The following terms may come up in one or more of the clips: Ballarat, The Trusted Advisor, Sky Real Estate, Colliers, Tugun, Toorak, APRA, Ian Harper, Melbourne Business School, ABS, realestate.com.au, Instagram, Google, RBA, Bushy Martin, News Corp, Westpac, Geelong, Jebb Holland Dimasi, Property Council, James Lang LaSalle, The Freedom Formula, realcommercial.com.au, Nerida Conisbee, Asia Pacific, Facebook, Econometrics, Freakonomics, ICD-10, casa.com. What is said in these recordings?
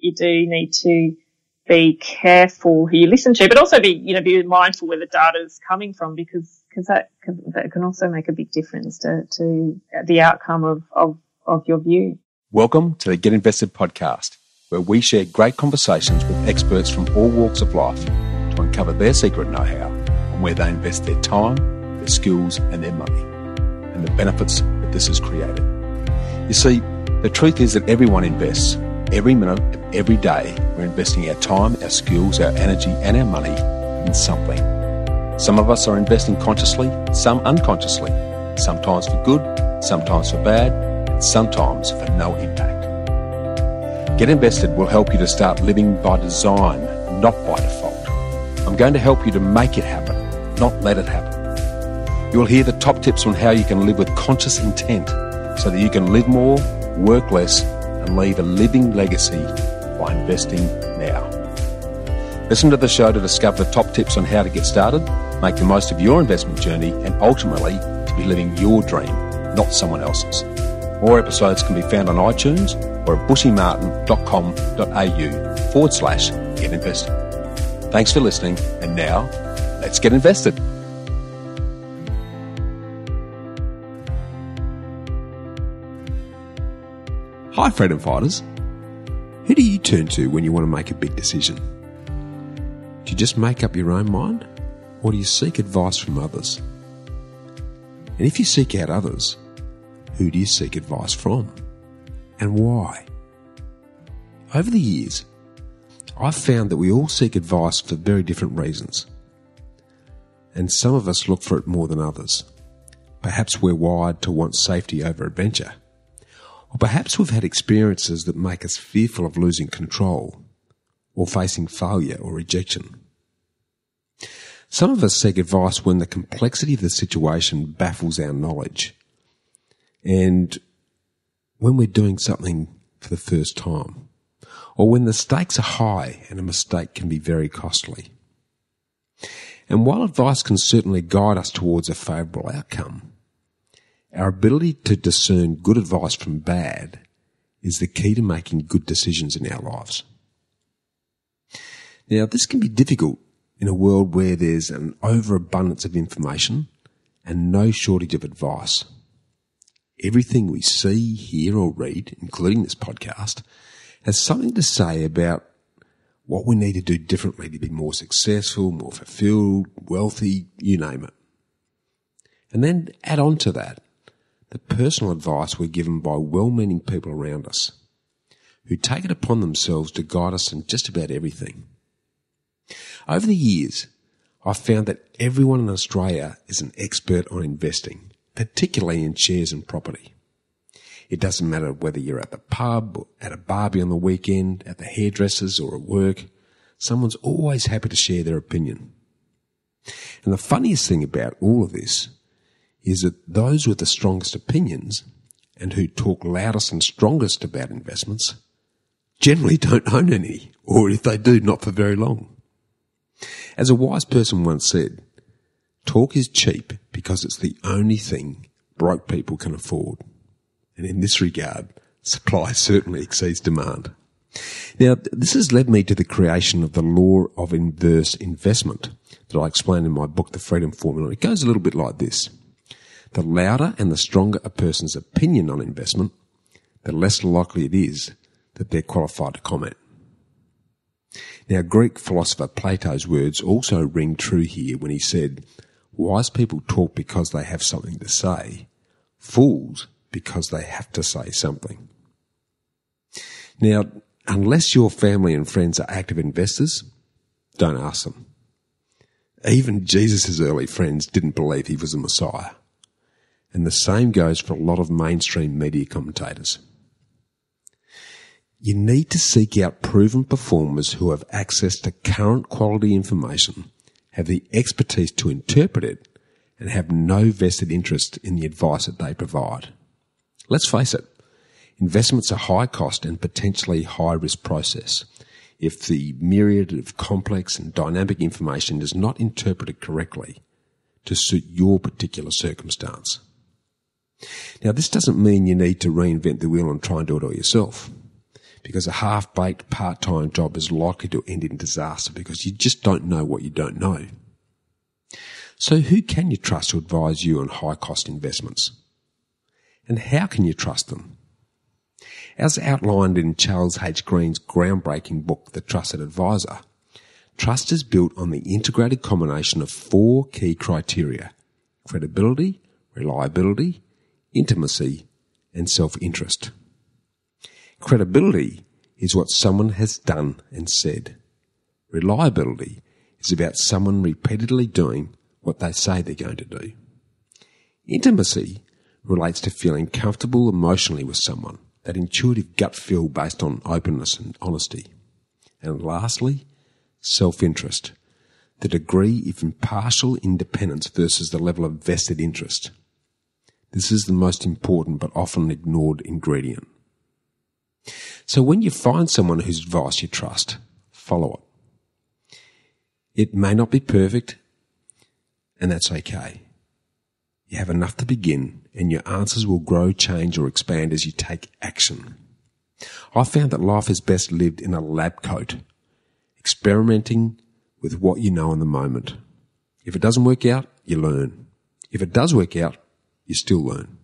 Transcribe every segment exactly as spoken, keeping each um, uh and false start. you do need to be careful who you listen to, but also be, you know, be mindful where the data is coming from, because because that can, that can also make a big difference to, to the outcome of, of, of your view. Welcome to the Get Invested podcast, where we share great conversations with experts from all walks of life to uncover their secret know-how on where they invest their time, their skills and their money, and the benefits that this has created. You see, the truth is that everyone invests. Every minute of every day, we're investing our time, our skills, our energy and our money in something. Some of us are investing consciously, some unconsciously, sometimes for good, sometimes for bad, and sometimes for no impact. Get Invested will help you to start living by design, not by default. I'm going to help you to make it happen, not let it happen. You'll hear the top tips on how you can live with conscious intent so that you can live more, work less, and leave a living legacy by investing now. Listen to the show to discover the top tips on how to get started, make the most of your investment journey, and ultimately to be living your dream, not someone else's. More episodes can be found on iTunes or at bushy martin dot com dot a u forward slash get invested. Thanks for listening, and now let's get invested. Hi Freedom Fighters, who do you turn to when you want to make a big decision? Do you just make up your own mind, or do you seek advice from others? And if you seek out others, who do you seek advice from, and why? Over the years, I've found that we all seek advice for very different reasons, and some of us look for it more than others. Perhaps we're wired to want safety over adventure. Or perhaps we've had experiences that make us fearful of losing control or facing failure or rejection. Some of us seek advice when the complexity of the situation baffles our knowledge and when we're doing something for the first time or when the stakes are high and a mistake can be very costly. And while advice can certainly guide us towards a favourable outcome, our ability to discern good advice from bad is the key to making good decisions in our lives. Now, this can be difficult in a world where there's an overabundance of information and no shortage of advice. Everything we see, hear or read, including this podcast, has something to say about what we need to do differently to be more successful, more fulfilled, wealthy, you name it. And then add on to that the personal advice we're given by well-meaning people around us who take it upon themselves to guide us in just about everything. Over the years, I've found that everyone in Australia is an expert on investing, particularly in shares and property. It doesn't matter whether you're at the pub, or at a barbie on the weekend, at the hairdressers or at work, someone's always happy to share their opinion. And the funniest thing about all of this is that those with the strongest opinions and who talk loudest and strongest about investments generally don't own any, or if they do, not for very long. As a wise person once said, talk is cheap because it's the only thing broke people can afford. And in this regard, supply certainly exceeds demand. Now, this has led me to the creation of the law of inverse investment that I explain in my book, The Freedom Formula. It goes a little bit like this. The louder and the stronger a person's opinion on investment, the less likely it is that they're qualified to comment. Now, Greek philosopher Plato's words also ring true here when he said, wise people talk because they have something to say, fools because they have to say something. Now, unless your family and friends are active investors, don't ask them. Even Jesus' early friends didn't believe he was the Messiah. And the same goes for a lot of mainstream media commentators. You need to seek out proven performers who have access to current quality information, have the expertise to interpret it, and have no vested interest in the advice that they provide. Let's face it, investments are high cost and potentially high risk process if the myriad of complex and dynamic information is not interpreted correctly to suit your particular circumstance. Now, this doesn't mean you need to reinvent the wheel and try and do it all yourself, because a half-baked part-time job is likely to end in disaster because you just don't know what you don't know. So who can you trust to advise you on high-cost investments? And how can you trust them? As outlined in Charles H. Green's groundbreaking book, The Trusted Advisor, trust is built on the integrated combination of four key criteria: credibility, reliability, intimacy, and self-interest. Credibility is what someone has done and said. Reliability is about someone repeatedly doing what they say they're going to do. Intimacy relates to feeling comfortable emotionally with someone, that intuitive gut feel based on openness and honesty. And lastly, self-interest, the degree of impartial independence versus the level of vested interest. This is the most important but often ignored ingredient. So when you find someone whose advice you trust, follow it. It may not be perfect, and that's okay. You have enough to begin, and your answers will grow, change, or expand as you take action. I found that life is best lived in a lab coat, experimenting with what you know in the moment. If it doesn't work out, you learn. If it does work out, you still learn.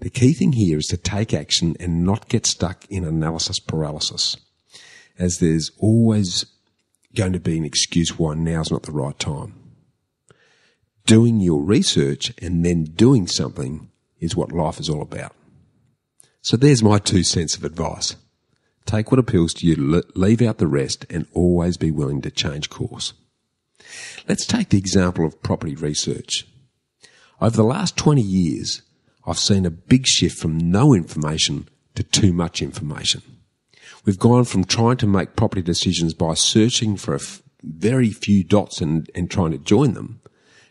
The key thing here is to take action and not get stuck in analysis paralysis, as there's always going to be an excuse why now's not the right time. Doing your research and then doing something is what life is all about. So there's my two cents of advice. Take what appeals to you, leave out the rest, and always be willing to change course. Let's take the example of property research. Over the last twenty years, I've seen a big shift from no information to too much information. We've gone from trying to make property decisions by searching for a f- very few dots and, and trying to join them,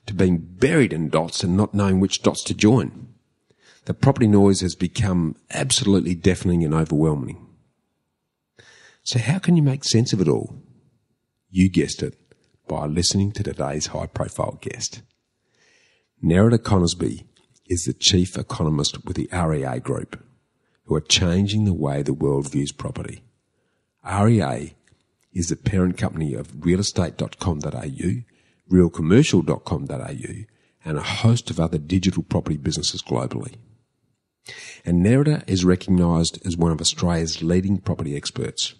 to being buried in dots and not knowing which dots to join. The property noise has become absolutely deafening and overwhelming. So how can you make sense of it all? You guessed it, by listening to today's high-profile guest. Nerida Conisbee is the chief economist with the R E A Group, who are changing the way the world views property. R E A is the parent company of real estate dot com dot a u, real commercial dot com dot a u, and a host of other digital property businesses globally. And Nerida is recognised as one of Australia's leading property experts.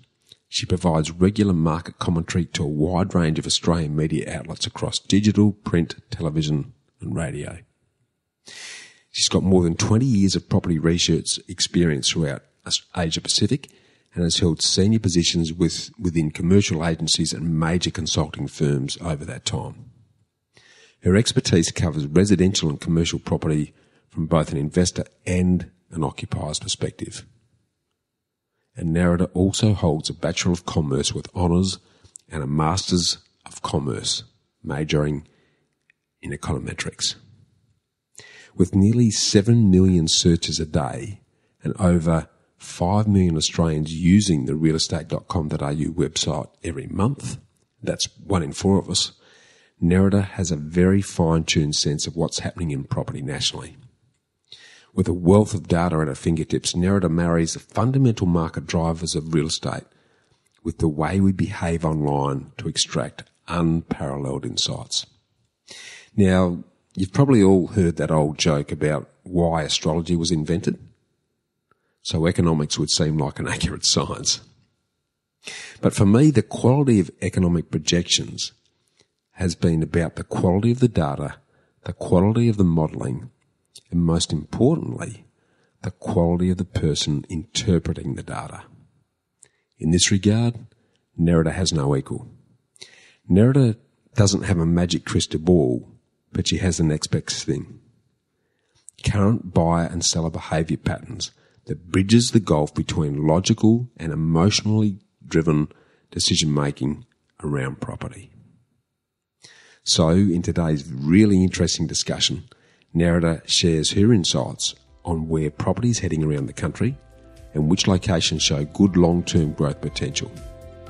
She provides regular market commentary to a wide range of Australian media outlets across digital, print, television and radio. She's got more than twenty years of property research experience throughout Asia Pacific and has held senior positions with, within commercial agencies and major consulting firms over that time. Her expertise covers residential and commercial property from both an investor and an occupier's perspective. And Nerida also holds a Bachelor of Commerce with honours and a Masters of Commerce, majoring in econometrics. With nearly seven million searches a day and over five million Australians using the real estate dot com dot a u website every month, that's one in four of us, Nerida has a very fine-tuned sense of what's happening in property nationally. With a wealth of data at her fingertips, Nerida marries the fundamental market drivers of real estate with the way we behave online to extract unparalleled insights. Now, you've probably all heard that old joke about why astrology was invented. So economics would seem like an accurate science. But for me, the quality of economic projections has been about the quality of the data, the quality of the modelling, and most importantly, the quality of the person interpreting the data. In this regard, Nerida has no equal. Nerida doesn't have a magic crystal ball, but she has the next best thing. Current buyer and seller behaviour patterns that bridges the gulf between logical and emotionally driven decision making around property. So in today's really interesting discussion, Nerida shares her insights on where property is heading around the country and which locations show good long-term growth potential.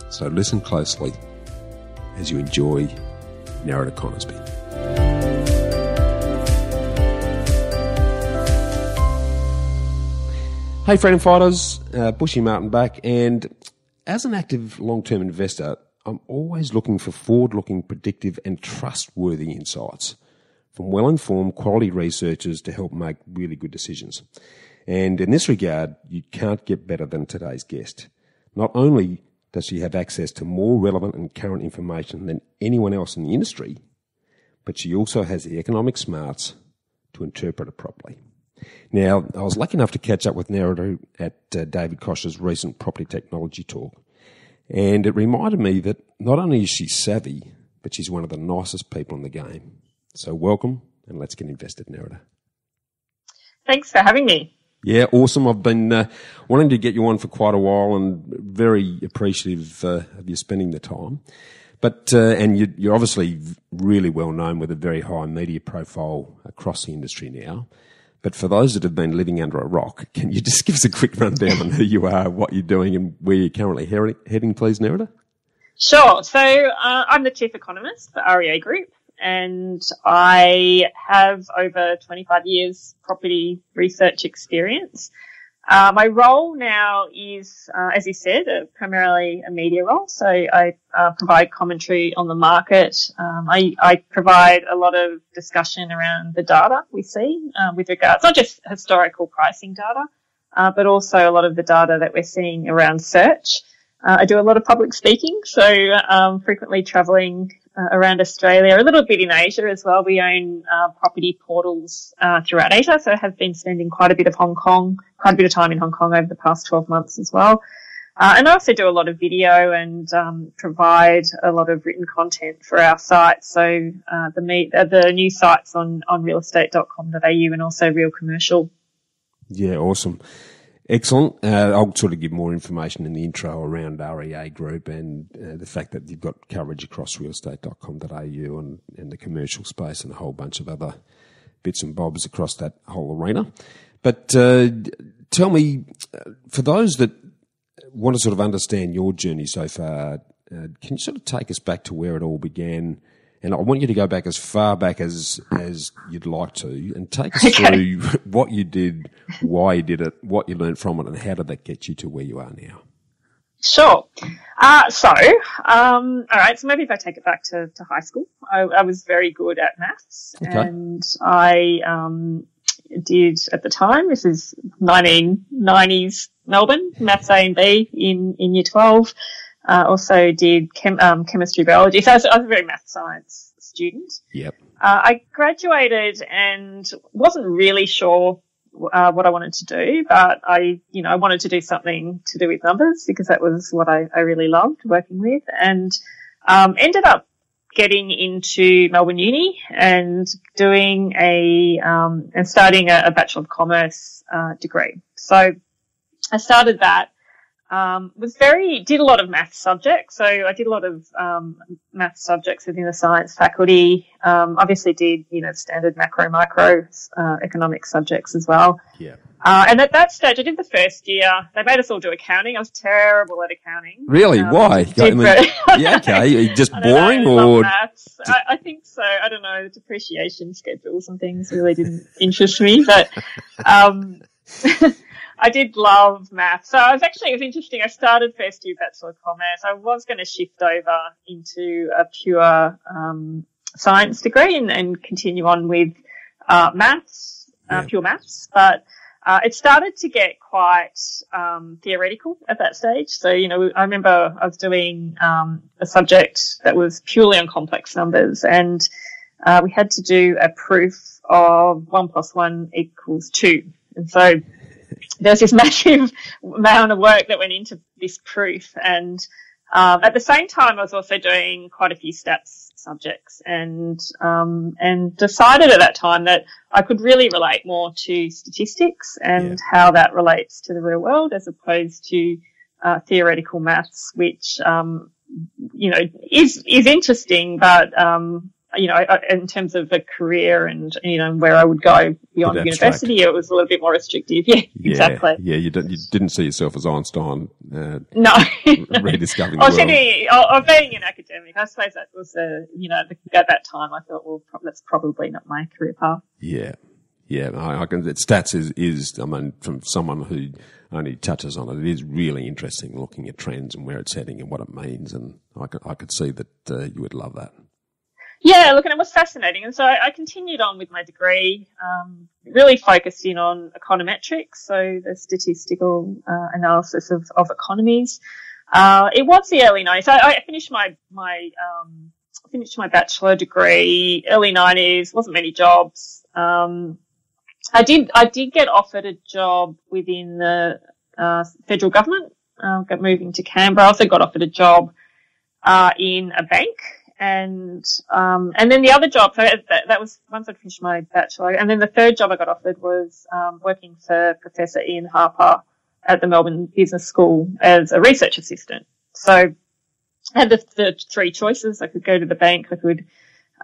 So listen closely as you enjoy Nerida Conisbee. Hey, freedom fighters, uh, Bushy Martin back, and as an active long-term investor, I'm always looking for forward-looking, predictive and trustworthy insights from well-informed quality researchers to help make really good decisions. And in this regard, you can't get better than today's guest. Not only does she have access to more relevant and current information than anyone else in the industry, but she also has the economic smarts to interpret it properly. Now, I was lucky enough to catch up with Nerida at uh, David Kosh's recent property technology talk, and it reminded me that not only is she savvy, but she's one of the nicest people in the game. So welcome, and let's get invested, Nerida. Thanks for having me. Yeah, awesome. I've been uh, wanting to get you on for quite a while, and very appreciative uh, of you spending the time. But uh, and you, you're obviously really well known with a very high media profile across the industry now. But for those that have been living under a rock, can you just give us a quick rundown on who you are, what you're doing, and where you're currently he- heading, please, Nerida? Sure. So uh, I'm the chief economist for R E A Group. And I have over twenty-five years property research experience. Uh, my role now is, uh, as you said, uh, primarily a media role. So I uh, provide commentary on the market. Um, I, I provide a lot of discussion around the data we see uh, with regards, not just historical pricing data, uh, but also a lot of the data that we're seeing around search. Uh, I do a lot of public speaking, so um, frequently travelling uh, around Australia, a little bit in Asia as well. We own uh, property portals uh, throughout Asia, so I have been spending quite a bit of Hong Kong, quite a bit of time in Hong Kong over the past twelve months as well. Uh, and I also do a lot of video and um, provide a lot of written content for our site, so uh, the meet, uh, the new sites on, on real estate dot com dot a u and also Real Commercial. Yeah, awesome. Excellent. Uh, I'll sort of give more information in the intro around R E A Group and uh, the fact that you've got coverage across real estate dot com dot a u and, and the commercial space and a whole bunch of other bits and bobs across that whole arena. But uh, tell me, uh, for those that want to sort of understand your journey so far, uh, can you sort of take us back to where it all began? And I want you to go back as far back as, as you'd like to and take us okay. through what you did, why you did it, what you learned from it, and how did that get you to where you are now? Sure. Uh, so, um, all right, so maybe if I take it back to, to high school. I, I was very good at maths okay. and I um, did at the time, this is nineteen nineties Melbourne, maths A and B in, in year twelve. I uh, also did chem- um, chemistry, biology. So I was, I was a very math science student. Yep. Uh, I graduated and wasn't really sure uh, what I wanted to do, but I, you know, I wanted to do something to do with numbers because that was what I, I really loved working with, and um, ended up getting into Melbourne Uni and doing a um, and starting a, a Bachelor of Commerce uh, degree. So I started that. Um, was very, did a lot of math subjects. So I did a lot of, um, math subjects within the science faculty. Um, obviously did, you know, standard macro, micro, uh, economic subjects as well. Yeah. Uh, and at that stage, I did the first year. They made us all do accounting. I was terrible at accounting. Really? Um, Why? I mean, yeah, okay. Are you just boring know, I or? Maths. I, I think so. I don't know. The depreciation schedules and things really didn't interest me, but, um, I did love math. So I was actually, it was interesting. I started first year Bachelor of Commerce. I was going to shift over into a pure, um, science degree and, and continue on with, uh, maths, uh, yeah. pure maths. But, uh, it started to get quite, um, theoretical at that stage. So, you know, I remember I was doing, um, a subject that was purely on complex numbers, and, uh, we had to do a proof of one plus one equals two. And so, there's this massive amount of work that went into this proof, and um, at the same time I was also doing quite a few stats subjects, and um, and decided at that time that I could really relate more to statistics and yeah. how that relates to the real world as opposed to uh, theoretical maths, which um, you know is is interesting, but um, you know in terms of a career and you know where I would go beyond university, it was a little bit more restrictive. Yeah, yeah exactly. Yeah, you, don't, you didn't see yourself as Einstein. Uh, no, rediscovering. I was thinking of being an academic. I suppose that was a you know at that time I thought well that's probably not my career path. Yeah, Yeah, I, I can. It, stats is, is, I mean, from someone who only touches on it, it is really interesting looking at trends and where it's heading and what it means. And I could, I could see that uh, you would love that. Yeah, look, and it was fascinating. And so I, I continued on with my degree, um, really focused in on econometrics, so the statistical uh, analysis of, of economies. Uh, it was the early nineties. I, I finished my, my, um, finished my bachelor degree, early nineties, wasn't many jobs. Um, I did, I did get offered a job within the, uh, federal government, uh, got moving to Canberra. I also got offered a job, uh, in a bank and, um, and then the other job, so that, that was once I finished my bachelor. And then the third job I got offered was, um, working for Professor Ian Harper at the Melbourne Business School as a research assistant. So I had the, the three choices. I could go to the bank, I could,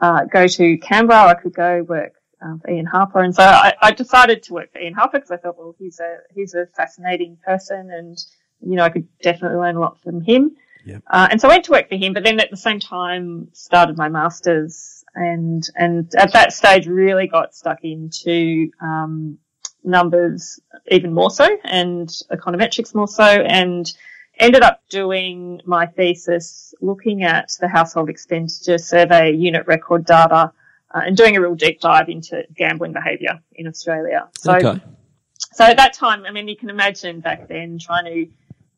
uh, go to Canberra, or I could go work for Ian Harper. And so I, I decided to work for Ian Harper because I thought, well, he's a he's a fascinating person, and you know I could definitely learn a lot from him. Yeah. Uh, and so I went to work for him, but then at the same time started my masters, and and at that stage really got stuck into um, numbers even more so, and econometrics more so, and ended up doing my thesis looking at the household expenditure survey unit record data. Uh, and doing a real deep dive into gambling behaviour in Australia. So, okay. So at that time, I mean, you can imagine back then trying to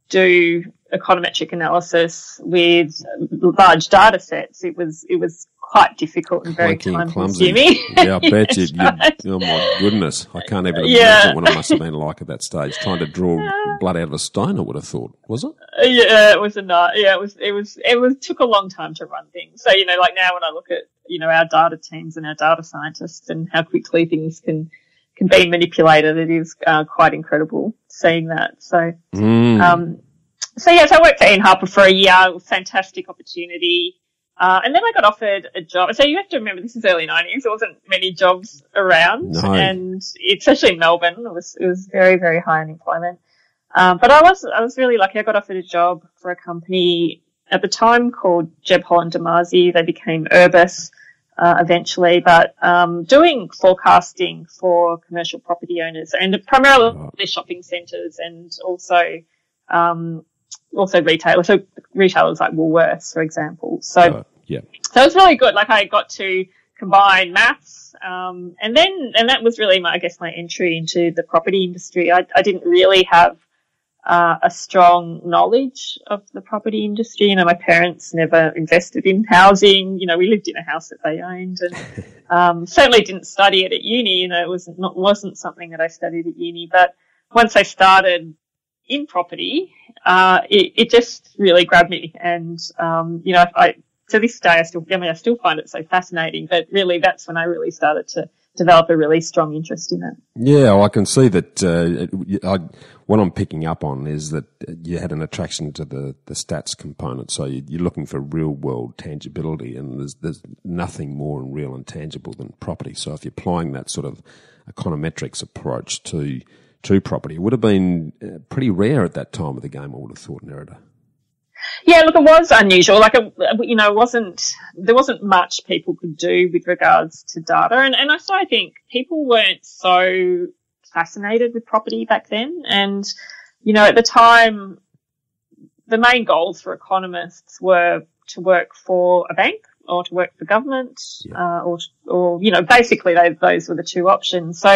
do econometric analysis with large data sets. It was it was quite difficult and very time consuming. Yeah, I bet you. you oh my goodness, I can't even imagine yeah. what I must have been like at that stage, trying to draw yeah. blood out of a stone. I would have thought, was it? Yeah, it was a yeah, it was it was it was took a long time to run things. So you know, like now when I look at you know, our data teams and our data scientists and how quickly things can, can be manipulated. It is uh, quite incredible seeing that. So, mm. um, so yeah, so I worked for Ian Harper for a year, fantastic opportunity. Uh, and then I got offered a job. So you have to remember this is early nineties. There wasn't many jobs around no. and especially in Melbourne, it was, it was very, very high unemployment. Um, but I was, I was really lucky. I got offered a job for a company at the time called Jebb Holland Dimasi. They became Urbis uh, eventually, but um, doing forecasting for commercial property owners and primarily their shopping centres and also um, also retailers, so retailers like Woolworths, for example. So uh, yeah, so it was really good. Like I got to combine maths, um, and then and that was really my, I guess, my entry into the property industry. I, I didn't really have Uh, a strong knowledge of the property industry. You know, my parents never invested in housing. You know, we lived in a house that they owned, and um, certainly didn't study it at uni. You know, it wasn't not, wasn't something that I studied at uni. But once I started in property, uh, it, it just really grabbed me. And um, you know, I, I to this day I still, I mean, I still find it so fascinating. But really, that's when I really started to develop a really strong interest in it. Yeah, well, I can see that. Uh, I, what I'm picking up on is that you had an attraction to the, the stats component, so you, you're looking for real world tangibility, and there's, there's nothing more real and tangible than property. So if you're applying that sort of econometrics approach to to property, it would have been pretty rare at that time of the game, I would have thought, Nerida. Yeah, look, it was unusual. Like, it, you know, it wasn't there wasn't much people could do with regards to data, and and also I think people weren't so fascinated with property back then. And you know, at the time, the main goals for economists were to work for a bank or to work for government, yeah. uh, or or you know, basically they, those were the two options. So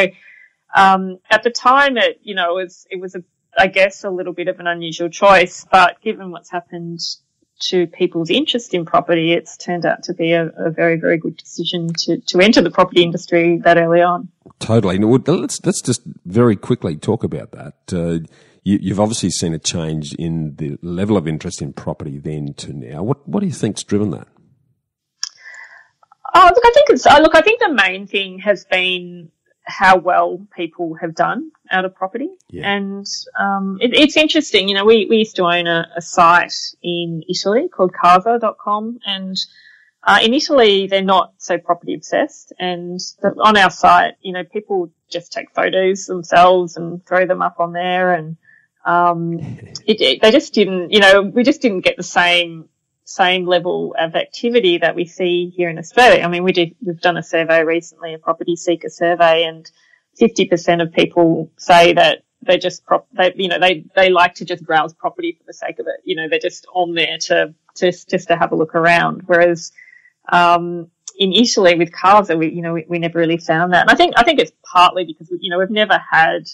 um, at the time, it you know, it was it was a I guess a little bit of an unusual choice, but given what's happened to people's interest in property, it's turned out to be a, a very, very good decision to, to enter the property industry that early on. Totally. Let's let's just very quickly talk about that. Uh, you, you've obviously seen a change in the level of interest in property then to now. What what do you think's driven that? Oh, look, I think it's oh, look. I think the main thing has been how well people have done out of property. Yeah. And um, it, it's interesting, you know, we, we used to own a, a site in Italy called casa dot com, and uh, in Italy they're not so property obsessed, and the, on our site, you know, people just take photos themselves and throw them up on there, and um, it, it, they just didn't, you know, we just didn't get the same same level of activity that we see here in Australia. I mean, we did, we've done a survey recently, a property seeker survey, and fifty percent of people say that they just, prop, they, you know, they, they like to just browse property for the sake of it. You know, they're just on there to, to just to have a look around. Whereas, um, in Italy with Casa, we, you know, we, we never really found that. And I think, I think it's partly because, you know, we've never had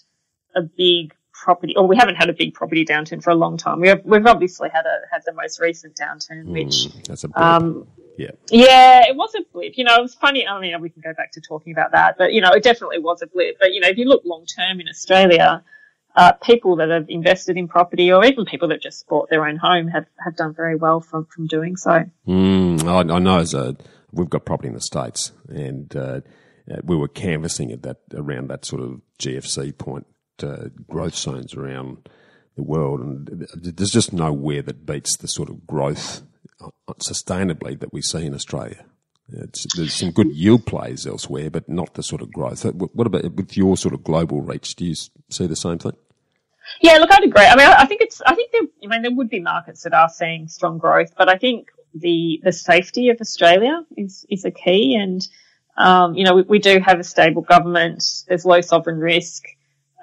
a big property, or we haven't had a big property downturn for a long time. We have, we've obviously had a, had the most recent downturn, which, mm, that's a blip. um, yeah, yeah, it was a blip. You know, it was funny. I mean, we can go back to talking about that, but you know, it definitely was a blip. But you know, if you look long term in Australia, uh, people that have invested in property, or even people that just bought their own home, have, have done very well from, from doing so. Mm, I, I know as a, we've got property in the States, and uh, we were canvassing at that around that sort of G F C point. Uh, growth zones around the world, and there's just nowhere that beats the sort of growth sustainably that we see in Australia. It's, there's some good yield plays elsewhere, but not the sort of growth. What about with your sort of global reach? Do you see the same thing? Yeah, look, I'd agree. I mean, I think it's. I think there. I mean, there would be markets that are seeing strong growth, but I think the the safety of Australia is is a key. And um, you know, we, we do have a stable government. There's low sovereign risk.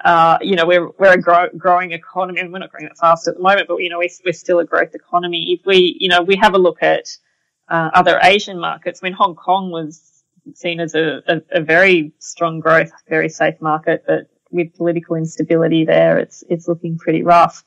Uh, you know, we're, we're a grow, growing economy, and we're not growing that fast at the moment, but, you know, we, we're still a growth economy. If we, you know, we have a look at, uh, other Asian markets. I mean, Hong Kong was seen as a, a, a very strong growth, very safe market, but with political instability there, it's, it's looking pretty rough.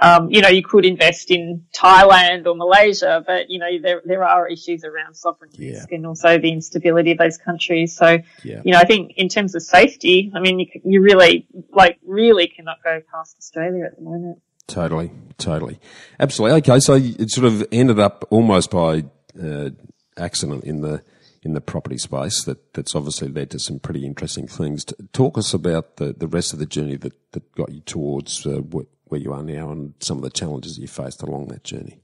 Um, you know, you could invest in Thailand or Malaysia, but, you know, there, there are issues around sovereign risk, yeah, and also the instability of those countries. So, yeah, you know, I think in terms of safety, I mean, you, you really, like, really cannot go past Australia at the moment. Totally, totally. Absolutely. Okay, so it sort of ended up almost by uh, accident in the in the property space that, that's obviously led to some pretty interesting things. Talk us about the, the rest of the journey that, that got you towards uh, what, where you are now and some of the challenges that you faced along that journey.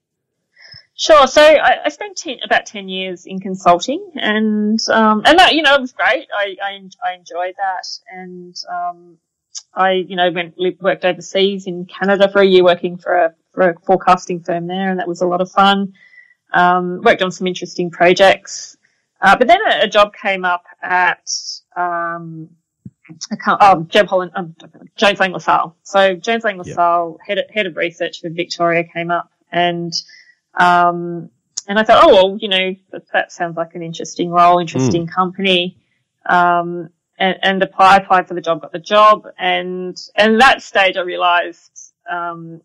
Sure. So I, I spent ten, about ten years in consulting, and um, and that, you know, it was great. I I, I enjoyed that, and um, I you know went worked overseas in Canada for a year, working for a, for a forecasting firm there, and that was a lot of fun. Um, worked on some interesting projects, uh, but then a, a job came up at. Um, I can't, oh, Jebb Holland, um, James Lang LaSalle. So James Lang LaSalle, yep. head, of, head of research for Victoria, came up, and, um, and I thought, oh, well, you know, that, that sounds like an interesting role, interesting mm. company. Um, and, and apply, applied for the job, got the job. And, and that stage I realized, um,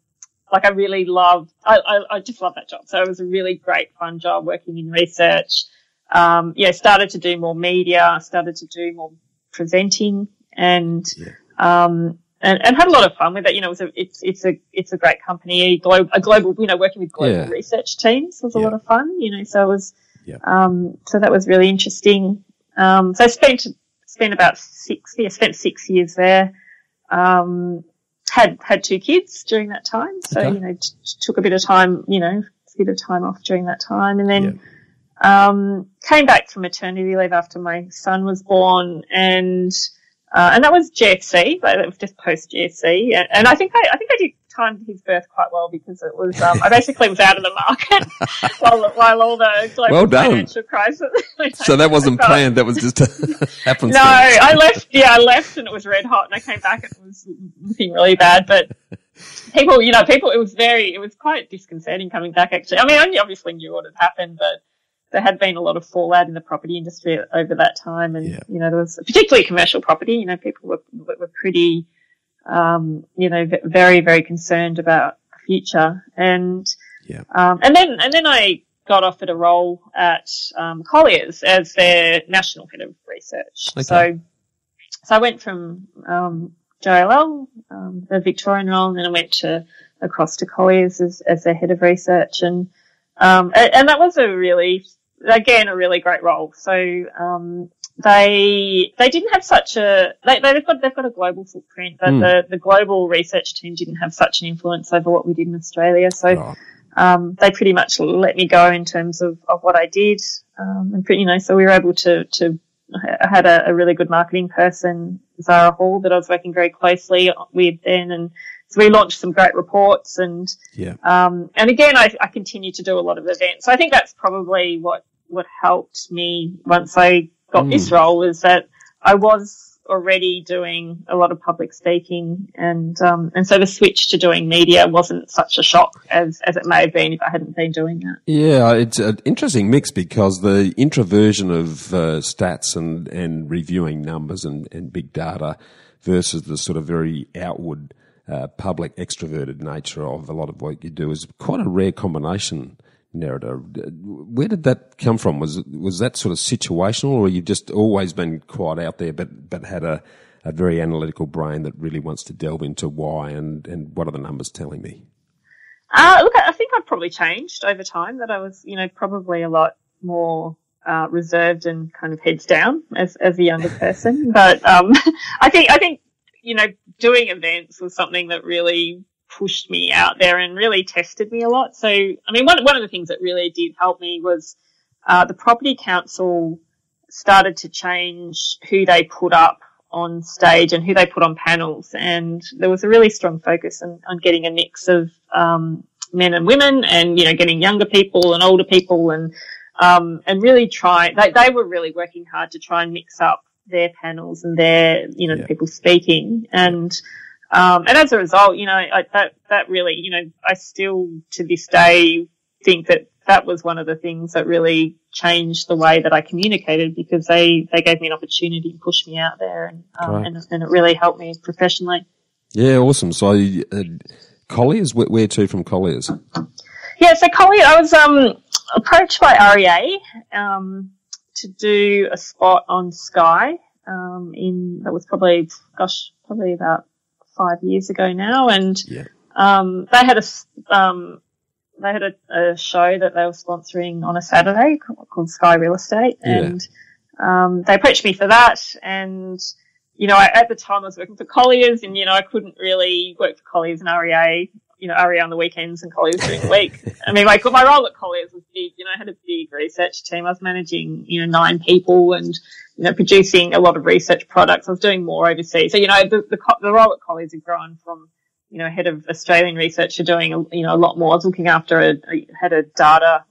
like I really loved, I, I, I just loved that job. So it was a really great fun job working in research. Um, yeah, started to do more media, started to do more presenting, and yeah. um and, and had a lot of fun with it. You know, it was a, it's it's a it's a great company, a global, a global you know, working with global yeah. research teams was yeah. a lot of fun. You know, so it was yeah. um so that was really interesting. Um, so I spent spent about six yeah spent six years there. Um, had had two kids during that time, so okay. you know t- took a bit of time you know a bit of time off during that time, and then. Yeah. Um, came back from maternity leave after my son was born, and uh, and that was G F C, but it was just post G F C, and, and I think I, I think I did time his birth quite well because it was um, I basically was out of the market while while all the global well done. financial crisis. So that wasn't planned; that was just happenstance. No, I left. Yeah, I left, and it was red hot, and I came back, and it was looking really bad, but. People, you know, people. It was very, it was quite disconcerting coming back. Actually, I mean, I obviously knew what had happened, but. There had been a lot of fallout in the property industry over that time, and yeah. you know there was particularly commercial property. You know, people were were pretty, um, you know, very very concerned about the future, and yeah, um, and then and then I got offered a role at um, Colliers as their national head of research. Okay. So, so I went from um, J L L, um, the Victorian role, and then I went to across to Colliers as as their head of research, and um, and, and that was a really Again, a really great role. So um, they they didn't have such a they, they've got they've got a global footprint, but mm. the, the global research team didn't have such an influence over what we did in Australia. So oh. um, they pretty much let me go in terms of, of what I did, um, and pretty, you know, so we were able to to I had a, a really good marketing person, Zara Hall, that I was working very closely with then, and so we launched some great reports, and yeah. um, and again I, I continued to do a lot of events. So I think that's probably what. What helped me once I got mm. this role is that I was already doing a lot of public speaking, and um, and so the switch to doing media wasn't such a shock as, as it may have been if I hadn't been doing that. Yeah, it's an interesting mix because the introversion of uh, stats and, and reviewing numbers and, and big data versus the sort of very outward uh, public extroverted nature of a lot of what you do is quite a rare combination. Nerida, where did that come from? Was was that sort of situational, or you've just always been quite out there, but but had a, a very analytical brain that really wants to delve into why and, and what are the numbers telling me? Uh, look, I think I've probably changed over time. That I was, you know, probably a lot more uh, reserved and kind of heads down as as a younger person. But um, I think I think you know, doing events was something that really pushed me out there and really tested me a lot. So, I mean, one one of the things that really did help me was uh, the Property Council started to change who they put up on stage and who they put on panels, and there was a really strong focus on, on getting a mix of um, men and women, and you know, getting younger people and older people, and um, and really try. They they were really working hard to try and mix up their panels and their you know yeah. people speaking and. Um, and as a result, you know, I, that, that really, you know, I still to this day think that that was one of the things that really changed the way that I communicated, because they, they gave me an opportunity to push me out there, and, um, right. and, and it really helped me professionally. Yeah, awesome. So, uh, Colliers, where, where to from Colliers? Yeah, so Colliers, I was, um, approached by R E A, um, to do a spot on Sky, um, in, that was probably, gosh, probably about, five years ago now, and yeah. um, they had a um, they had a, a show that they were sponsoring on a Saturday called Sky Real Estate, yeah. and um, they approached me for that. And you know, I, at the time I was working for Colliers, and you know, I couldn't really work for Colliers and R E A. You know, R E A on the weekends and Colliers during the week. I mean, like my role at Colliers was big. You know, I had a big research team. I was managing, you know, nine people and, you know, producing a lot of research products. I was doing more overseas. So, you know, the the, the role at Colliers had grown from, you know, head of Australian research to doing, you know, a lot more. I was looking after a, I had a data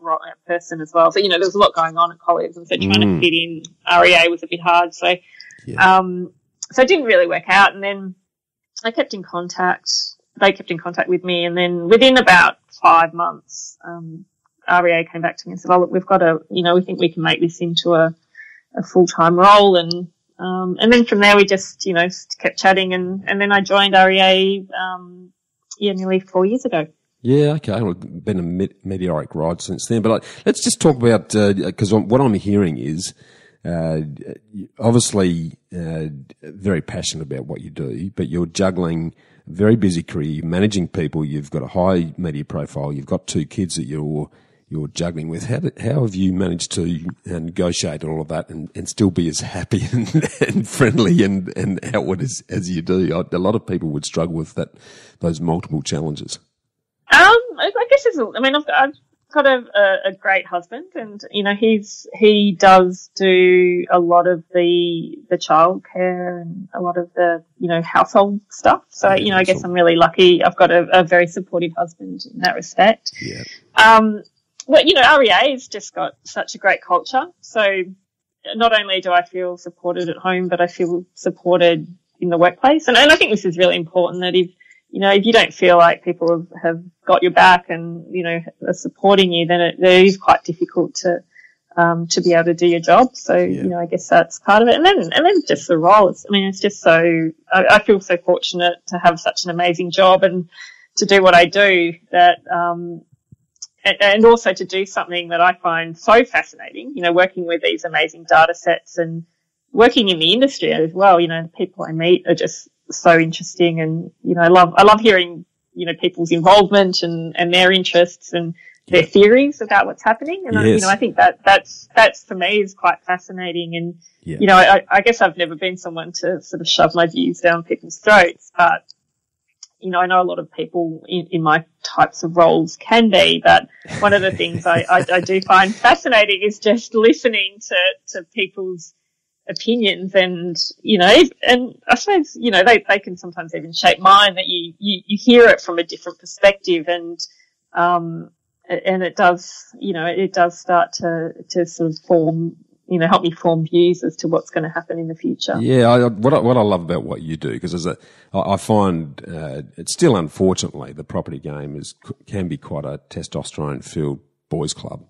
person as well. So, you know, there was a lot going on at Colliers, and so trying mm. to fit in R E A was a bit hard. So, yeah. um, so it didn't really work out. And then I kept in contact. They kept in contact with me, and then within about five months, um, R E A came back to me and said, "Oh, look, we've got a, you know, we think we can make this into a, a full-time role." And um, and then from there, we just, you know, kept chatting, and, and then I joined R E A, um, yeah, nearly four years ago. Yeah, okay, well, it's been a me- meteoric ride since then. But I, let's just talk about because uh, what I'm hearing is uh, obviously uh, very passionate about what you do, but you're juggling. Very busy career. You're managing people. You've got a high media profile. You've got two kids that you're you're juggling with. How do, how have you managed to negotiate all of that and, and still be as happy and, and friendly and, and outward as, as you do? I, a lot of people would struggle with that, those multiple challenges. Um, I guess it's. I mean, I've got, I've got a, a great husband, and you know, he's he does do a lot of the the childcare and a lot of the you know household stuff. So you know, I guess I'm really lucky. I've got a, a very supportive husband in that respect. Yeah. Um. Well, you know, R E A's just got such a great culture. So not only do I feel supported at home, but I feel supported in the workplace. And and I think this is really important that if You know, if you don't feel like people have, have got your back and, you know, are supporting you, then it, it is quite difficult to, um, to be able to do your job. So, yeah. you know, I guess that's part of it. And then, and then just the role. It's, I mean, it's just so, I, I feel so fortunate to have such an amazing job and to do what I do that, um, and, and also to do something that I find so fascinating, you know, working with these amazing data sets and working in the industry as well. You know, the people I meet are just, so interesting, and you know, I love I love hearing you know people's involvement and, and their interests and their yeah. theories about what's happening. And yes. I, you know, I think that that's that's for me is quite fascinating. And yeah. you know, I, I guess I've never been someone to sort of shove my views down people's throats, but you know, I know a lot of people in, in my types of roles can be. But one of the things I, I, I do find fascinating is just listening to to people's opinions, and you know, and I suppose you know they, they can sometimes even shape mine. That you, you you hear it from a different perspective, and um and it does you know it does start to to sort of form you know, help me form views as to what's going to happen in the future. Yeah, I, what, I, what I love about what you do, because I, I find uh, it's still, unfortunately, the property game is can be quite a testosterone-filled boys' club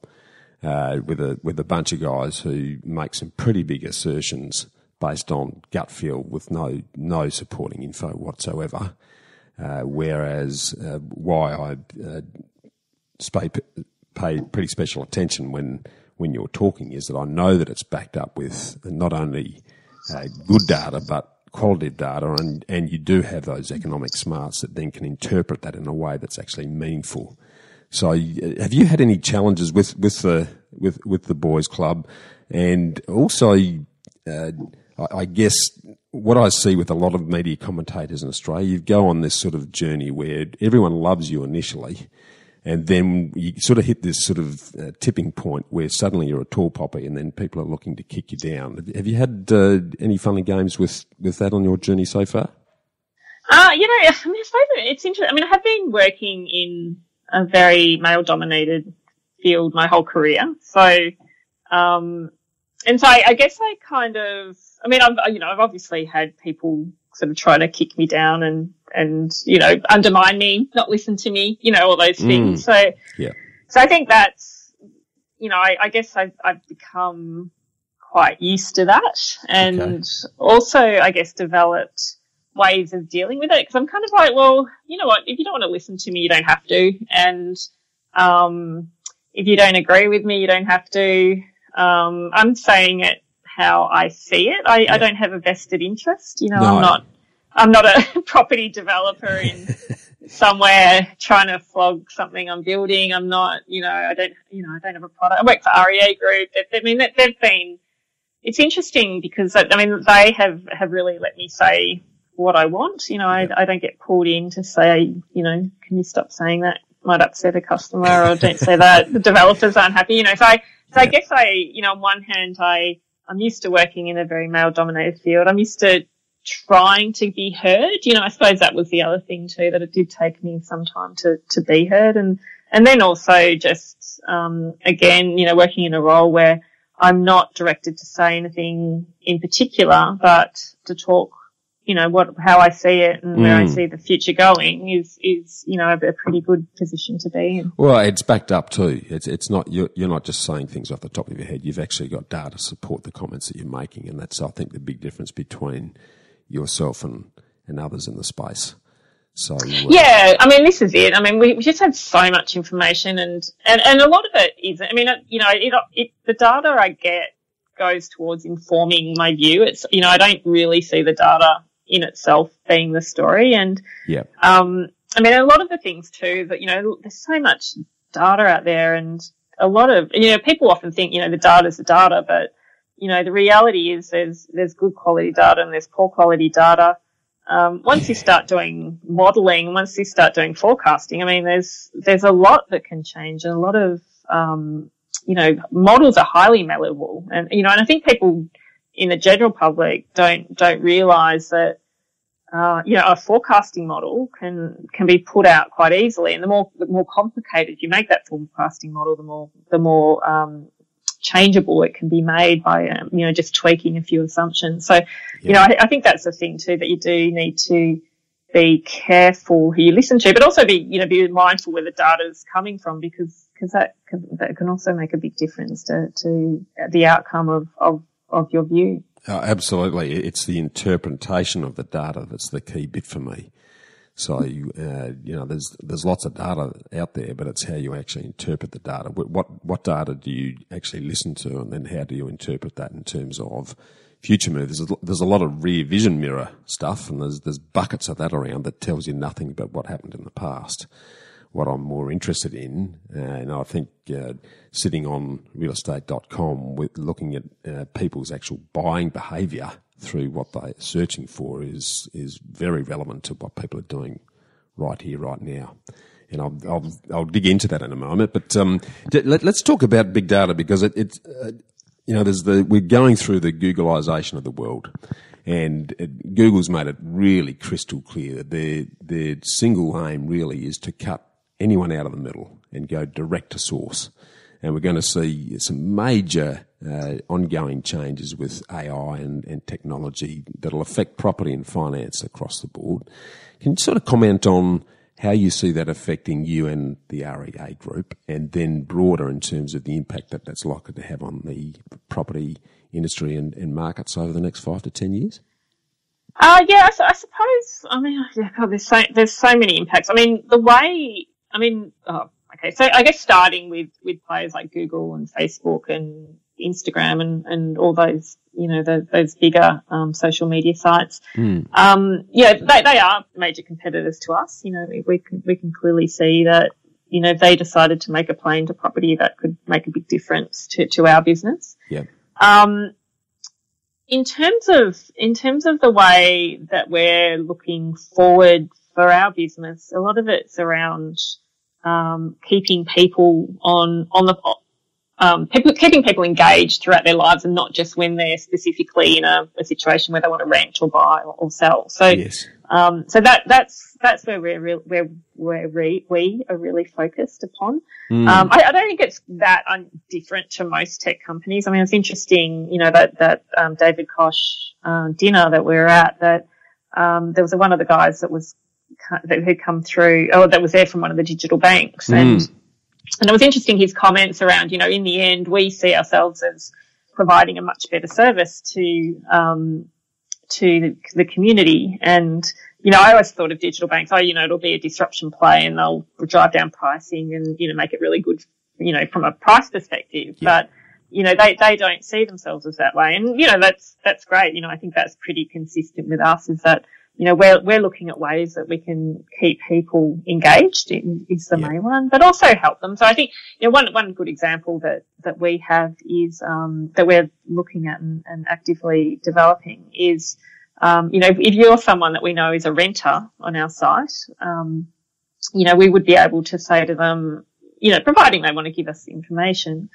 uh, with a with a bunch of guys who make some pretty big assertions based on gut feel with no no supporting info whatsoever. Uh, whereas uh, why I uh, pay, pay pretty special attention when when you're talking is that I know that it's backed up with not only uh, good data but qualitative data, and, and you do have those economic smarts that then can interpret that in a way that's actually meaningful. So, uh, have you had any challenges with, with the with with the boys' club, and also, uh, I, I guess. What I see with a lot of media commentators in Australia, you go on this sort of journey where everyone loves you initially, and then you sort of hit this sort of uh, tipping point where suddenly you're a tall poppy, and then people are looking to kick you down. Have you had uh, any fun and games with, with that on your journey so far? Uh, you know, I suppose it's interesting. I mean, I have been working in a very male-dominated field my whole career, so um, and so I, I guess I kind of. I mean, I've, you know, I've obviously had people sort of try to kick me down and, and, you know, undermine me, not listen to me, you know, all those things. Mm, so, yeah. So I think that's, you know, I, I guess I've, I've become quite used to that, and okay. also, I guess, developed ways of dealing with it, because I'm kind of like, well, you know what, if you don't want to listen to me, you don't have to. And, um, if you don't agree with me, you don't have to. Um, I'm saying it. How I see it. I, yeah. I don't have a vested interest. You know, no. I'm not I'm not a property developer in somewhere trying to flog something I'm building. I'm not, you know, I don't you know, I don't have a product. I work for R E A Group. I mean, they've been it's interesting because I mean they have, have really let me say what I want. You know, I, I don't get pulled in to say, you know, can you stop saying that? Might upset a customer, or don't say that. The developers aren't happy, you know. So I so yeah. I guess I you know, on one hand I I'm used to working in a very male-dominated field. I'm used to trying to be heard. You know, I suppose that was the other thing too, that it did take me some time to, to be heard. And, and then also just, um, again, you know, working in a role where I'm not directed to say anything in particular, but to talk, you know, what, how I see it and where mm. I see the future going is, is, you know, a pretty good position to be in. Well, it's backed up too. It's, it's not, you're, you're not just saying things off the top of your head. You've actually got data to support the comments that you're making. And that's, I think, the big difference between yourself and, and others in the space. So, uh, yeah, I mean, this is it. I mean, we, we just have so much information and, and, and a lot of it is, I mean, you know, it, it, the data I get goes towards informing my view. It's, you know, I don't really see the data in itself being the story. And yeah. um I mean, a lot of the things too that, you know, there's so much data out there, and a lot of, you know, people often think, you know, the data's the data, but, you know, the reality is there's there's good quality data and there's poor quality data. Um once yeah. you start doing modelling, once you start doing forecasting, I mean, there's there's a lot that can change, and a lot of, um you know, models are highly malleable. And, you know, and I think people in the general public don't don't realise that uh, you know, a forecasting model can can be put out quite easily, and the more the more complicated you make that forecasting model, the more the more um, changeable it can be made by um, you know, just tweaking a few assumptions. So yeah. you know, I, I think that's the thing too, that you do need to be careful who you listen to, but also be, you know, be mindful where the data is coming from, because because that can, that can also make a big difference to to the outcome of of of your view. Oh, absolutely. It's the interpretation of the data that's the key bit for me. So, uh, you know, there's there's lots of data out there, but it's how you actually interpret the data. What what data do you actually listen to, and then how do you interpret that in terms of future moves? There's a, there's a lot of rear vision mirror stuff, and there's, there's buckets of that around that tells you nothing about what happened in the past. What I'm more interested in, uh, and I think uh, sitting on real estate dot com with looking at uh, people's actual buying behaviour through what they're searching for is is very relevant to what people are doing right here, right now. And I'll I'll, I'll dig into that in a moment. But um, let, let's talk about big data, because it, it's uh, you know, there's the we're going through the Googleisation of the world. And it, Google's made it really crystal clear that their their single aim really is to cut anyone out of the middle and go direct to source. and we're going to see some major uh, ongoing changes with A I and, and technology that'll affect property and finance across the board. Can you sort of comment on how you see that affecting you and the R E A Group, and then broader in terms of the impact that that's likely to have on the property industry and, and markets over the next five to ten years? Uh, yeah, I, I suppose, I mean, God, there's so, there's so many impacts. I mean, the way, I mean, oh, okay, so I guess starting with, with players like Google and Facebook and Instagram and, and all those, you know, the, those bigger um, social media sites. Mm. Um, yeah, they, they are major competitors to us. You know, we, we can we can clearly see that, you know, if they decided to make a play into property, that could make a big difference to, to our business. Yeah. Um, in terms of in terms of the way that we're looking forward for our business, a lot of it's around um, keeping people on on the Um, people, keeping people engaged throughout their lives, and not just when they're specifically in a, a situation where they want to rent or buy or, or sell. So, yes. um, so that, that's, that's where we're, re- where, where re- we are really focused upon. Mm. Um, I, I don't think it's that un- different to most tech companies. I mean, it's interesting, you know, that, that, um, David Koch, uh, dinner that we were at, that, um, there was one of the guys that was, that had come through, oh, that was there from one of the digital banks. And, mm. And it was interesting, his comments around, you know, in the end, we see ourselves as providing a much better service to um, to the community. And, you know, I always thought of digital banks, oh, you know, it'll be a disruption play and they'll drive down pricing and, you know, make it really good, you know, from a price perspective. Yeah. But, you know, they, they don't see themselves as that way. And, you know, that's that's great. You know, I think that's pretty consistent with us, is that, you know, we're, we're looking at ways that we can keep people engaged in, is the yeah. main one, but also help them. So I think, you know, one, one good example that, that we have is, um, that we're looking at and, and actively developing is, um, you know, if you're someone that we know is a renter on our site, um, you know, we would be able to say to them, you know, providing they want to give us information,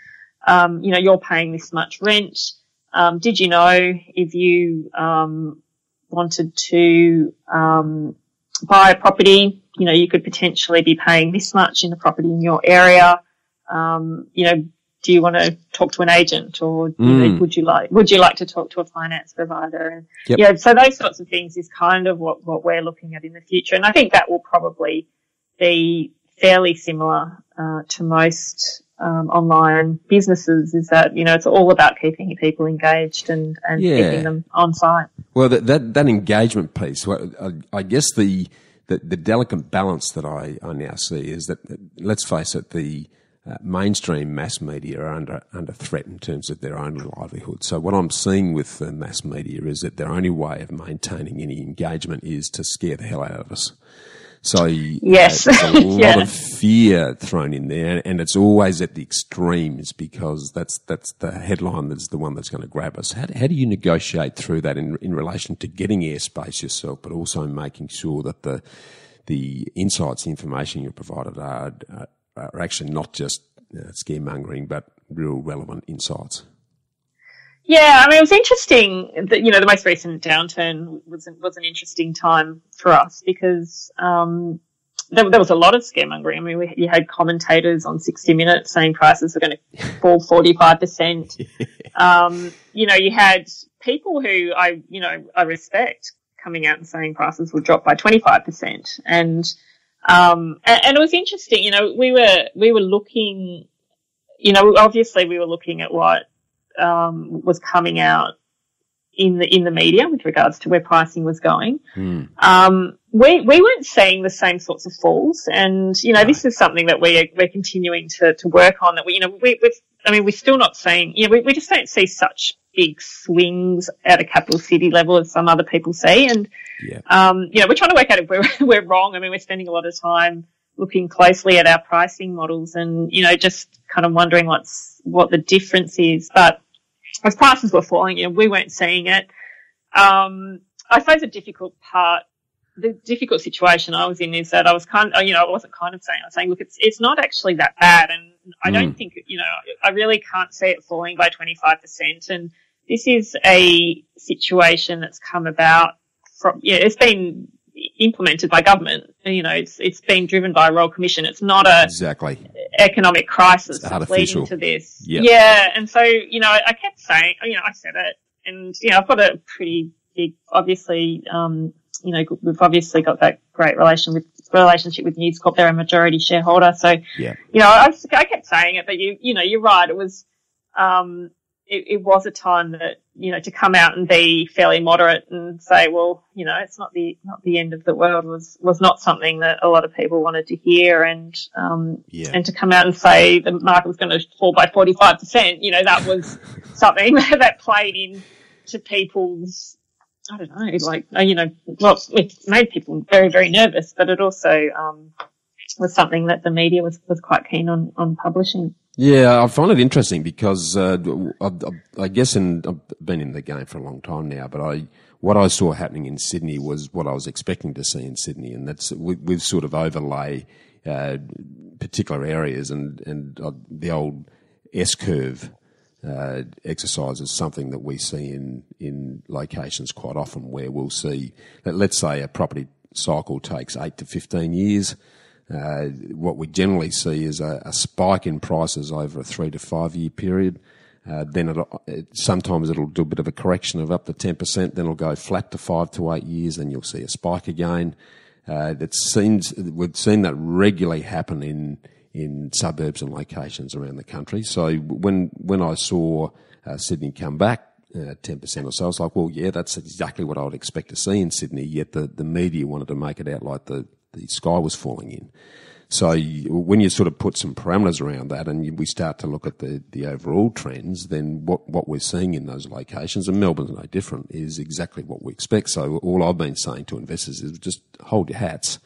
um, you know, you're paying this much rent. Um, did you know if you, um, wanted to um, buy a property, you know, you could potentially be paying this much in the property in your area. Um, you know, do you want to talk to an agent, or mm. you know, would you like would you like to talk to a finance provider? And yep. yeah, so those sorts of things is kind of what, what we're looking at in the future, and I think that will probably be fairly similar uh, to most um, online businesses. Is that, you know, it's all about keeping people engaged and, and yeah. keeping them on site. Well, that, that that engagement piece, I guess the the, the delicate balance that I, I now see is that, let's face it, the uh, mainstream mass media are under under threat in terms of their own livelihood. So what I'm seeing with the mass media is that their only way of maintaining any engagement is to scare the hell out of us. So yes. uh, there's a lot yeah. of fear thrown in there, and it's always at the extremes, because that's that's the headline that's the one that's going to grab us. How, how do you negotiate through that in in relation to getting airspace yourself, but also making sure that the the insights, the information you're provided are, are, are actually not just uh, scaremongering, but real relevant insights? Yeah, I mean, it was interesting that, you know, the most recent downturn was an, was an interesting time for us, because um, there, there was a lot of scaremongering. I mean, we, you had commentators on sixty minutes saying prices were going to fall forty-five percent. Um, you know, you had people who I, you know, I respect coming out and saying prices will drop by twenty-five percent. And, um, and, and it was interesting, you know, we were, we were looking, you know, obviously we were looking at what, Um, was coming out in the in the media with regards to where pricing was going. Mm. Um, we we weren't seeing the same sorts of falls, and you know right. this is something that we are, we're continuing to, to work on. That we you know we we've, I mean we're still not seeing you know we, we just don't see such big swings at a capital city level as some other people see, and yeah. um, you know we're trying to work out if we're we're wrong. I mean, we're spending a lot of time looking closely at our pricing models, and you know just kind of wondering what's what the difference is, but as prices were falling, you know, we weren't seeing it. Um, I suppose the difficult part, the difficult situation I was in is that I was kind of, you know, I wasn't kind of saying, I was saying, look, it's it's not actually that bad, and I mm. don't think, you know, I really can't see it falling by twenty-five percent. And this is a situation that's come about from, yeah, it's been implemented by government. You know, it's it's being driven by a Royal Commission. It's not a exactly economic crisis that's leading to this. Yep. Yeah, and so you know, I kept saying, you know, I said it, and you know, I've got a pretty big, obviously, um, you know, we've obviously got that great relation with relationship with News Corp. They're a majority shareholder, so yeah. you know, I, I kept saying it, but you you know, you're right. It was, um, it, it was a time that. You know, to come out and be fairly moderate and say, well, you know, it's not the not the end of the world was was not something that a lot of people wanted to hear, and um yeah. and to come out and say the market was going to fall by forty-five percent, you know, that was something that played in to people's, I don't know, like, you know, well, it made people very, very nervous, but it also um was something that the media was was quite keen on on publishing. Yeah, I find it interesting because uh, I, I guess in, I've been in the game for a long time now, but I what I saw happening in Sydney was what I was expecting to see in Sydney, and that's we, we've sort of overlay uh, particular areas, and and uh, the old S curve uh, exercise is something that we see in in locations quite often, where we'll see that, let's say, a property cycle takes eight to fifteen years. Uh, what we generally see is a, a spike in prices over a three to five year period. Uh, then it'll, it, sometimes it'll do a bit of a correction of up to ten percent. Then it'll go flat to five to eight years. Then you'll see a spike again. Uh, that seems, we've seen that regularly happen in, in suburbs and locations around the country. So when, when I saw uh, Sydney come back, Uh, ten percent or so, I was like, well, yeah, that's exactly what I would expect to see in Sydney, yet the, the media wanted to make it out like the, the sky was falling in. So you, when you sort of put some parameters around that and you, we start to look at the, the overall trends, then what, what we're seeing in those locations, and Melbourne's no different, is exactly what we expect. So all I've been saying to investors is just hold your hats.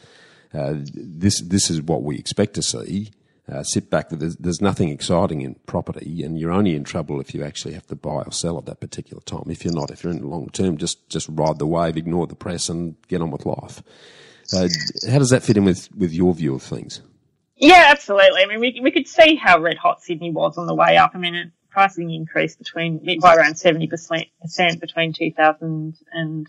Uh, this, this is what we expect to see. Uh, sit back. There's, there's nothing exciting in property, and you're only in trouble if you actually have to buy or sell at that particular time. If you're not, if you're in the long term, just, just ride the wave, ignore the press, and get on with life. Uh, how does that fit in with, with your view of things? Yeah, absolutely. I mean, we we could see how red hot Sydney was on the way up. I mean, it, pricing increased between by around seventy percent between two thousand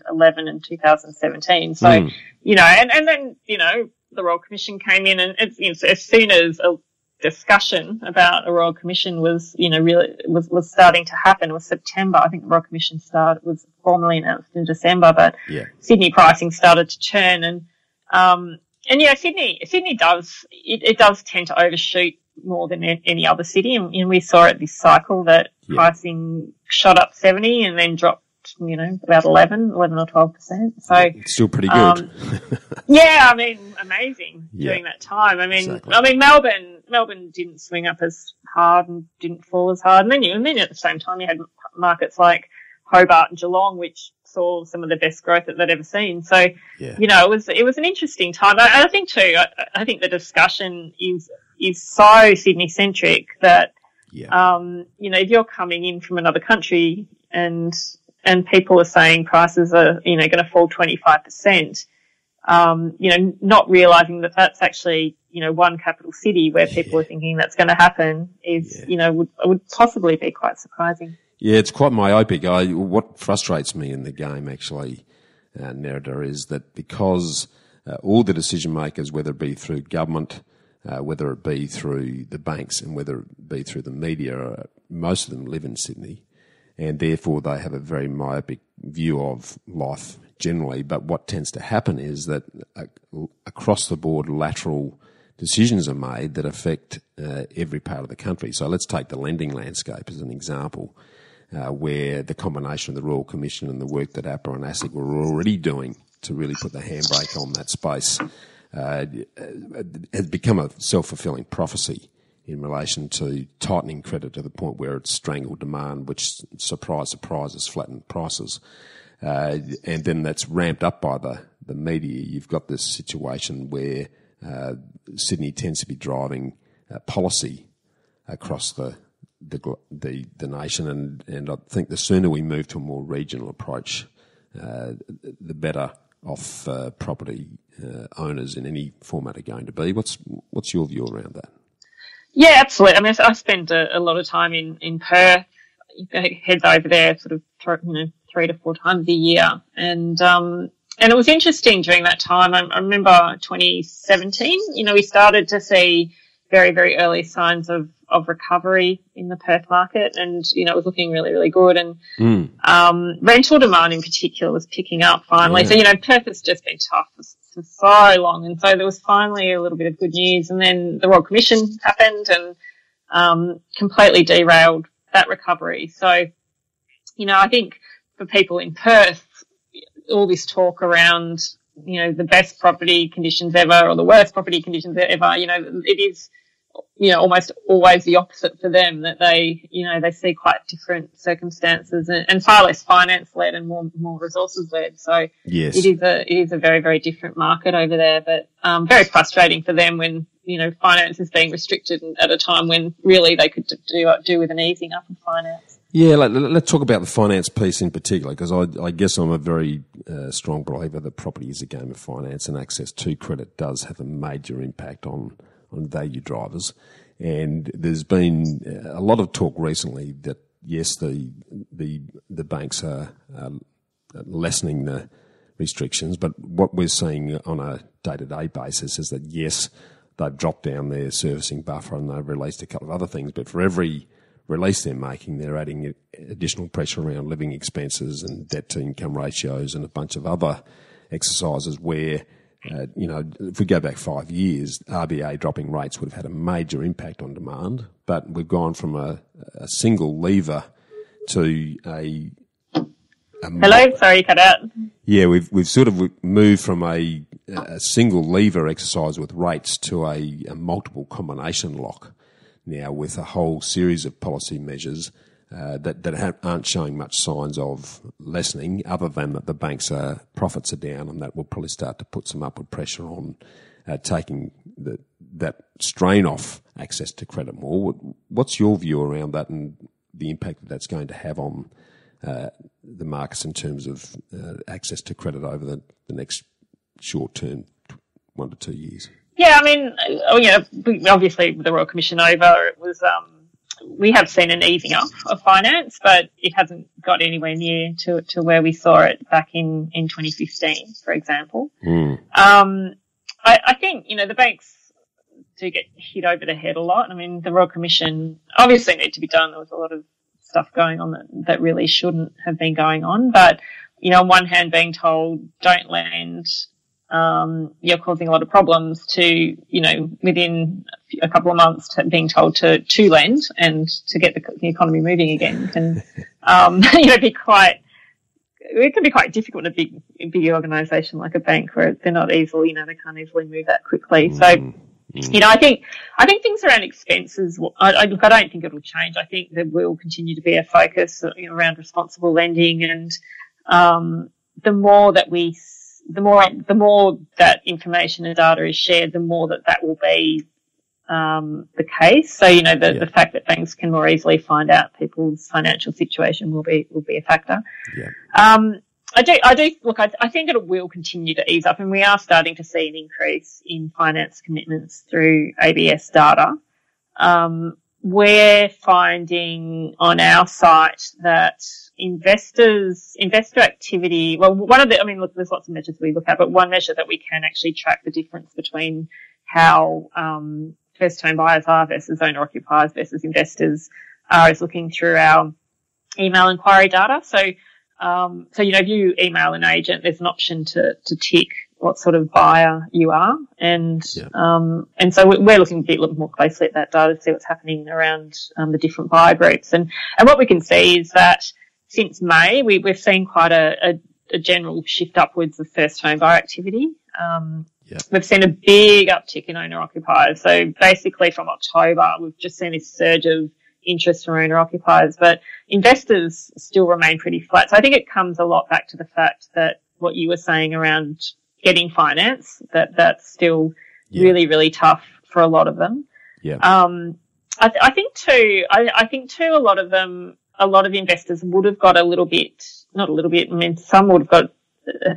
eleven and two thousand seventeen. So mm. you know, and and then you know, the Royal Commission came in, and it's, you know, as soon as a discussion about a Royal Commission was, you know, really was, was starting to happen. It was September. I think the Royal Commission started, was formally announced in December, but yeah. Sydney pricing started to turn. And, um, and, you know, Sydney, Sydney does, it, it does tend to overshoot more than any other city. And, and we saw it this cycle that yeah. pricing shot up seventy and then dropped, you know, about eleven, eleven or twelve percent. So it's still pretty good. Um, yeah, I mean, amazing yeah. during that time. I mean, exactly. I mean, Melbourne, Melbourne didn't swing up as hard and didn't fall as hard. And then, you, and then at the same time, you had markets like Hobart and Geelong, which saw some of the best growth that they'd ever seen. So, yeah. you know, it was it was an interesting time. I, I think too. I, I think the discussion is is so Sydney centric that, yeah. um, you know, if you're coming in from another country and And people are saying prices are, you know, going to fall twenty-five percent, um, you know, not realising that that's actually, you know, one capital city where people yeah. are thinking that's going to happen is, yeah. you know, would, would possibly be quite surprising. Yeah, it's quite myopic. I, what frustrates me in the game, actually, uh, Nerida, is that because uh, all the decision makers, whether it be through government, Uh, whether it be through the banks, and whether it be through the media, uh, most of them live in Sydney, and therefore they have a very myopic view of life generally. But what tends to happen is that across the board lateral decisions are made that affect uh, every part of the country. So let's take the lending landscape as an example, uh, where the combination of the Royal Commission and the work that APRA and ASIC were already doing to really put the handbrake on that space uh, has become a self-fulfilling prophecy in relation to tightening credit to the point where it's strangled demand, which, surprise, surprise, has flattened prices. Uh, and then that's ramped up by the, the media. You've got this situation where uh, Sydney tends to be driving uh, policy across the the the, the nation. And, and I think the sooner we move to a more regional approach, uh, the better off uh, property uh, owners in any format are going to be. What's, what's your view around that? Yeah, absolutely. I mean, I spend a, a lot of time in, in Perth, heads over there sort of, you know, three to four times a year. And, um, And it was interesting during that time. I, I remember twenty seventeen, you know, we started to see very, very early signs of, of recovery in the Perth market, and, you know, it was looking really, really good. And mm. um, rental demand in particular was picking up finally. Yeah. So, you know, Perth has just been tough for, for so long. And so there was finally a little bit of good news. And then the Royal Commission happened and um, completely derailed that recovery. So, you know, I think for people in Perth, all this talk around, you know, the best property conditions ever or the worst property conditions ever, you know, it is, you know, almost always the opposite for them, that they, you know, they see quite different circumstances and, and far less finance-led and more more resources-led. So yes, it is a it is a very, very different market over there, but um, very frustrating for them when, you know, finance is being restricted at a time when really they could do do with an easing up of finance. Yeah, let, let's talk about the finance piece in particular, because I, I guess I'm a very uh, strong believer that property is a game of finance, and access to credit does have a major impact on, on value drivers. And there's been a lot of talk recently that, yes, the the the banks are, are lessening the restrictions, but what we're seeing on a day-to-day basis is that, yes, they've dropped down their servicing buffer and they've released a couple of other things, but for every release they're making, they're adding additional pressure around living expenses and debt to income ratios and a bunch of other exercises where, uh, you know, if we go back five years, R B A dropping rates would have had a major impact on demand, but we've gone from a, a single lever to a, a Hello, mo- sorry, cut out. Yeah, we've we've sort of moved from a, a single lever exercise with rates to a, a multiple combination lock now, with a whole series of policy measures uh, that that ha- aren't showing much signs of lessening, other than that the banks' uh, profits are down, and that will probably start to put some upward pressure on uh, taking the, that strain off access to credit more. What's your view around that and the impact that that's going to have on uh, the markets in terms of uh, access to credit over the, the next short term, one to two years? Yeah, I mean, you know, obviously with the Royal Commission over, it was um, we have seen an easing up of finance, but it hasn't got anywhere near to to where we saw it back in, in twenty fifteen, for example. Mm. Um, I, I think, you know, the banks do get hit over the head a lot. I mean, the Royal Commission obviously need to be done. There was a lot of stuff going on that, that really shouldn't have been going on. But, you know, on one hand being told don't lend, Um, you're causing a lot of problems, to, you know, within a couple of months to being told to, to lend and to get the, the economy moving again can, um, you know, be quite, it can be quite difficult in a big, big organisation like a bank where they're not easily, you know, they can't easily move that quickly. So, you know, I think, I think things around expenses, I, I, look, I don't think it'll change. I think there will continue to be a focus around responsible lending, and um, the more that we The more the more that information and data is shared, the more that that will be um, the case. So, you know, the, yeah. the fact that banks can more easily find out people's financial situation will be will be a factor. Yeah. Um, I do I do look. I, I think it will continue to ease up, and we are starting to see an increase in finance commitments through A B S data. Um, we're finding on our site that investors, investor activity, well, one of the, I mean, look, there's lots of measures we look at, but one measure that we can actually track the difference between how um, first-time buyers are versus owner-occupiers versus investors are is looking through our email inquiry data. So, um, so you know, if you email an agent, there's an option to, to tick what sort of buyer you are. And yeah. um, and so we're looking a bit look more closely at that data to see what's happening around um, the different buyer groups. And, and what we can see is that since May, we, we've seen quite a, a, a general shift upwards of first-home buyer activity. Um, yeah. We've seen a big uptick in owner-occupiers. So basically from October, we've just seen this surge of interest from owner-occupiers, but investors still remain pretty flat. So I think it comes a lot back to the fact that what you were saying around getting finance, that that's still yeah. really, really tough for a lot of them. Yeah. Um, I, th- I think too, I, I think too a lot of them, a lot of investors would have got a little bit, not a little bit, I mean, some would have got,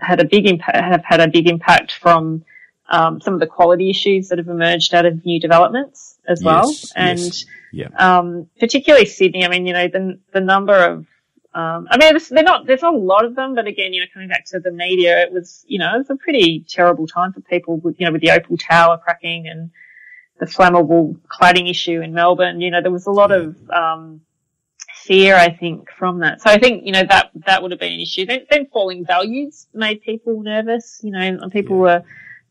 had a big impact, have had a big impact from um, some of the quality issues that have emerged out of new developments as yes, well. And yes, yeah. um, particularly Sydney, I mean, you know, the, the number of Um, I mean, they're not, there's not a lot of them, but again, you know, coming back to the media, it was, you know, it was a pretty terrible time for people with, you know, with the Opal Tower cracking and the flammable cladding issue in Melbourne. You know, there was a lot of, um, fear, I think, from that. So I think, you know, that, that would have been an issue. Then, then falling values made people nervous, you know, and people were,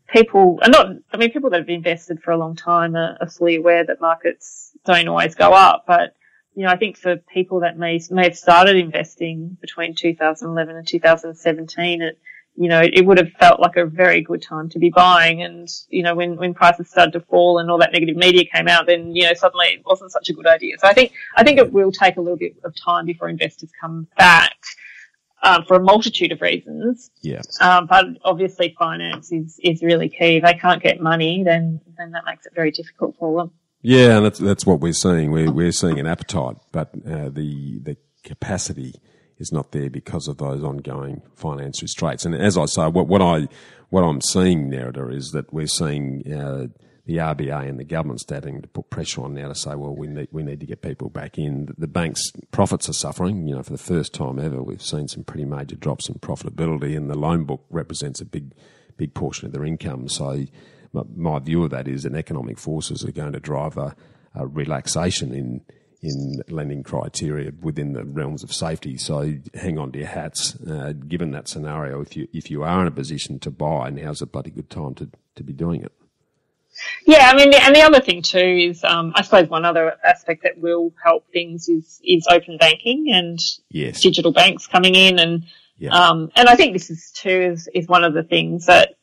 people are not, I mean, people that have invested for a long time are, are fully aware that markets don't always go up, but, you know, I think for people that may may have started investing between two thousand eleven and two thousand seventeen, it, you know, it would have felt like a very good time to be buying. And, you know, when, when prices started to fall and all that negative media came out, then, you know, suddenly it wasn't such a good idea. So I think I think it will take a little bit of time before investors come back um, for a multitude of reasons. Yeah. Um, but obviously finance is, is really key. If they can't get money, then, then that makes it very difficult for them. Yeah, and that's that's what we're seeing. We're we're seeing an appetite, but uh, the the capacity is not there because of those ongoing finance restraints. And as I say, what what I what I'm seeing, Nerida, is that we're seeing uh, the R B A and the government starting to put pressure on now to say, well, we need we need to get people back in. The, the banks' profits are suffering. You know, for the first time ever, we've seen some pretty major drops in profitability, and the loan book represents a big big portion of their income. So my view of that is that economic forces are going to drive a, a relaxation in in lending criteria within the realms of safety. So hang on to your hats. Uh, given that scenario, if you if you are in a position to buy, now's a bloody good time to, to be doing it. Yeah, I mean, and the other thing too is, um, I suppose one other aspect that will help things is is open banking and yes. digital banks coming in, and yeah. um, and I think this is too is, is one of the things that.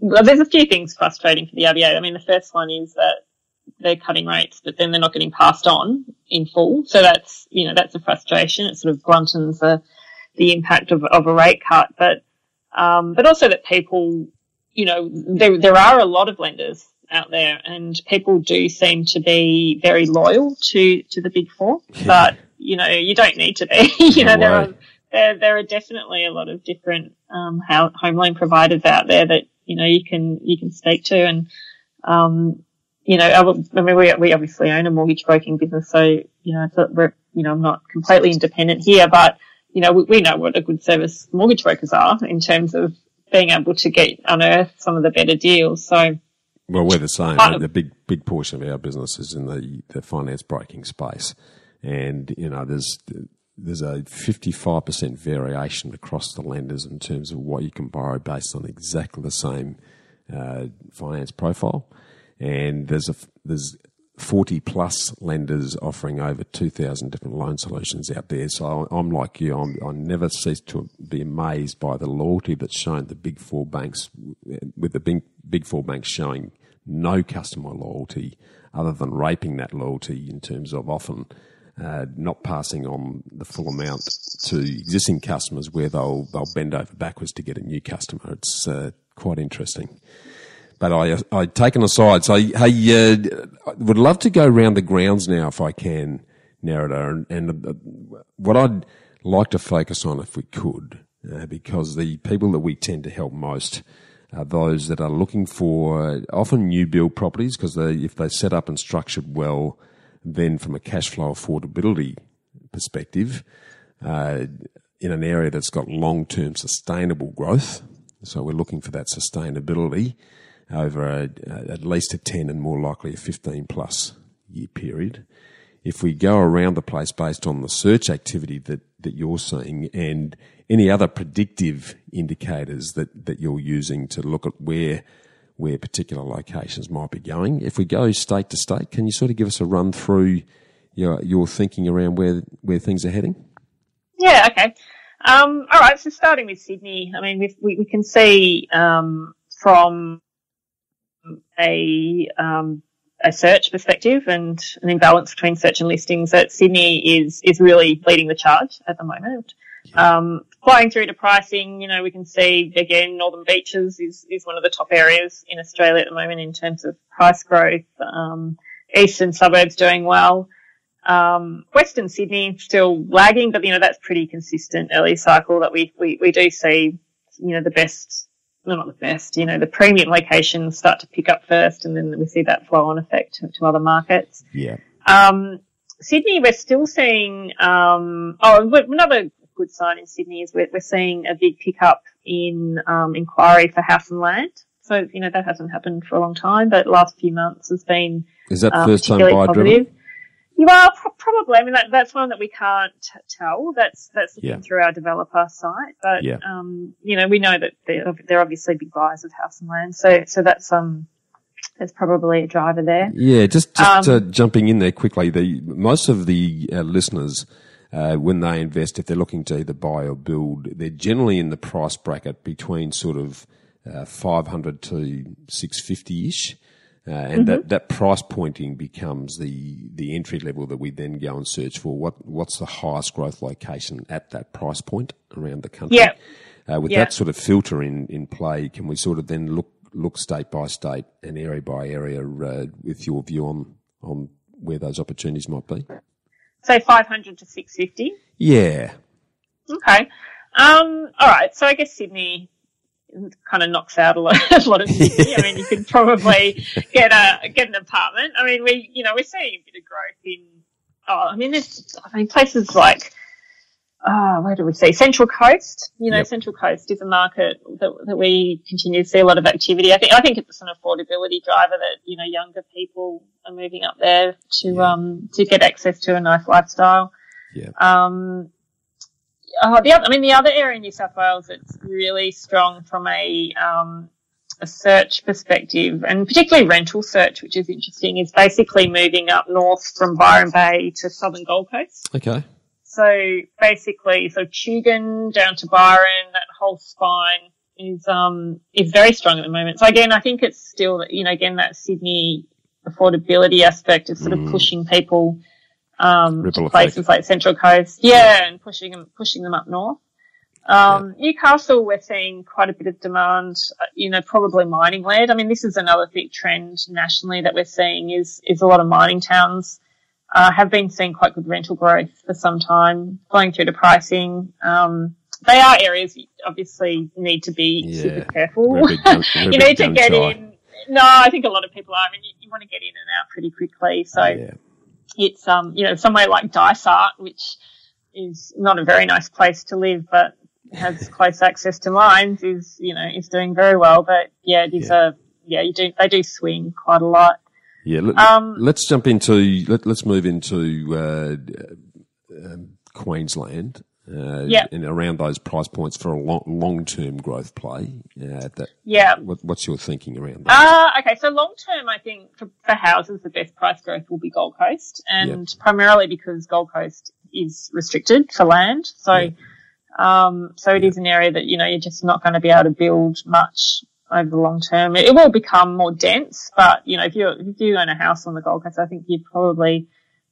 Well, there's a few things frustrating for the R B A. I mean, the first one is that they're cutting rates, but then they're not getting passed on in full. So that's, you know, that's a frustration. It sort of bluntens the, the impact of, of a rate cut. But, um, but also that people, you know, there, there are a lot of lenders out there and people do seem to be very loyal to, to the big four, but, you know, you don't need to be, you know, no there are, there, there are definitely a lot of different, um, home loan providers out there that, you know, you can, you can speak to and, um, you know, I, I mean, we, we obviously own a mortgage broking business. So, you know, so we're, you know, I'm not completely independent here, but, you know, we, we know what a good service mortgage brokers are in terms of being able to get, unearth some of the better deals. So. Well, we're the same. Of, the big, big portion of our business is in the, the finance broking space. And, you know, there's, there's a fifty-five percent variation across the lenders in terms of what you can borrow based on exactly the same uh, finance profile. And there's a, there's forty plus lenders offering over two thousand different loan solutions out there. So I'm like you, I'm, I never cease to be amazed by the loyalty that's shown the big four banks, with the big, big four banks showing no customer loyalty other than raping that loyalty in terms of often Uh, not passing on the full amount to existing customers where they'll they'll bend over backwards to get a new customer. It's uh, quite interesting. But I I taken aside. So hey, uh, I would love to go round the grounds now if I can, Nerida, and, and uh, what I'd like to focus on if we could, uh, because the people that we tend to help most are those that are looking for uh, often new build properties, because they, if they're set up and structured well, then from a cash flow affordability perspective, uh, in an area that's got long-term sustainable growth. So we're looking for that sustainability over a, a, at least a ten and more likely a fifteen plus year period. If we go around the place based on the search activity that, that you're seeing and any other predictive indicators that, that you're using to look at where where particular locations might be going. If we go state to state, can you sort of give us a run through your, your thinking around where where things are heading? Yeah, okay. Um, all right, so starting with Sydney, I mean, we've, we we can see um, from a um, a search perspective and an imbalance between search and listings that Sydney is, is really leading the charge at the moment. Yeah. Um, flying through to pricing, you know, we can see, again, Northern Beaches is, is one of the top areas in Australia at the moment in terms of price growth. Um, eastern suburbs doing well. Um, Western Sydney still lagging, but, you know, that's pretty consistent early cycle that we, we, we do see, you know, the best, well, not the best, you know, the premium locations start to pick up first and then we see that flow-on effect to, to other markets. Yeah. Um, Sydney, we're still seeing, um, oh, another good sign in Sydney is we're, we're seeing a big pickup in um, inquiry for house and land. So, you know, that hasn't happened for a long time, but last few months has been Is that um, first-time buyer driven? Well, pro- probably. I mean, that, that's one that we can't t- tell. That's that's looking yeah. through our developer site. But, yeah. um, you know, we know that they're, they're obviously big buyers of house and land. So so that's um that's probably a driver there. Yeah, just, just um, uh, jumping in there quickly, the most of the uh, listeners, uh, when they invest, if they're looking to either buy or build, they're generally in the price bracket between sort of uh, five hundred to six fifty-ish. Uh, and mm-hmm. that, that price pointing becomes the, the entry level that we then go and search for. What What's the highest growth location at that price point around the country? Yeah. Uh, with yeah. that sort of filter in, in play, can we sort of then look look state by state and area by area uh, with your view on, on where those opportunities might be? So five hundred to six fifty? Yeah. Okay. Um, all right. So I guess Sydney kind of knocks out a lot, a lot of people. I mean, you could probably get a get an apartment. I mean, we you know we're seeing a bit of growth in. Oh, I mean, there's I mean places like ah, oh, where do we see Central Coast? You know, yep. Central Coast is a market that that we continue to see a lot of activity. I think I think it's an affordability driver that you know younger people are moving up there to yeah. um to get access to a nice lifestyle. Yeah. Um. Oh, the other, I mean, the other area in New South Wales that's really strong from a um, a search perspective, and particularly rental search, which is interesting, is basically moving up north from Byron Bay to southern Gold Coast. Okay. So basically, so Tugun down to Byron, that whole spine is um is very strong at the moment. So again, I think it's still, you know, again that Sydney affordability aspect is sort mm. of pushing people. Um, to places like Central Coast, yeah, and pushing them, pushing them up north. Um, yeah. Newcastle, we're seeing quite a bit of demand, you know, probably mining led. I mean, this is another big trend nationally that we're seeing is, is a lot of mining towns, uh, have been seeing quite good rental growth for some time, flowing through to pricing. Um, they are areas you obviously need to be yeah. super careful. Junk, you need to get shy. in. No, I think a lot of people are. I mean, you, you want to get in and out pretty quickly. So. Oh, yeah. It's, um, you know, somewhere like Dysart, which is not a very nice place to live, but has close access to mines is, you know, is doing very well. But yeah, it is yeah. a, yeah, you do, they do swing quite a lot. Yeah. Let, um, let's jump into, let, let's move into, uh, uh Queensland, uh, yeah. and around those price points for a long, long-term growth play. Uh, that, yeah. What, what's your thinking around that? Uh, okay. So long-term, I think for, for houses, the best price growth will be Gold Coast and yep. primarily because Gold Coast is restricted for land. So, yep. um, so it yep. is an area that, you know, you're just not going to be able to build much over the long term. It, it will become more dense, but, you know, if you, if you own a house on the Gold Coast, I think you'd probably,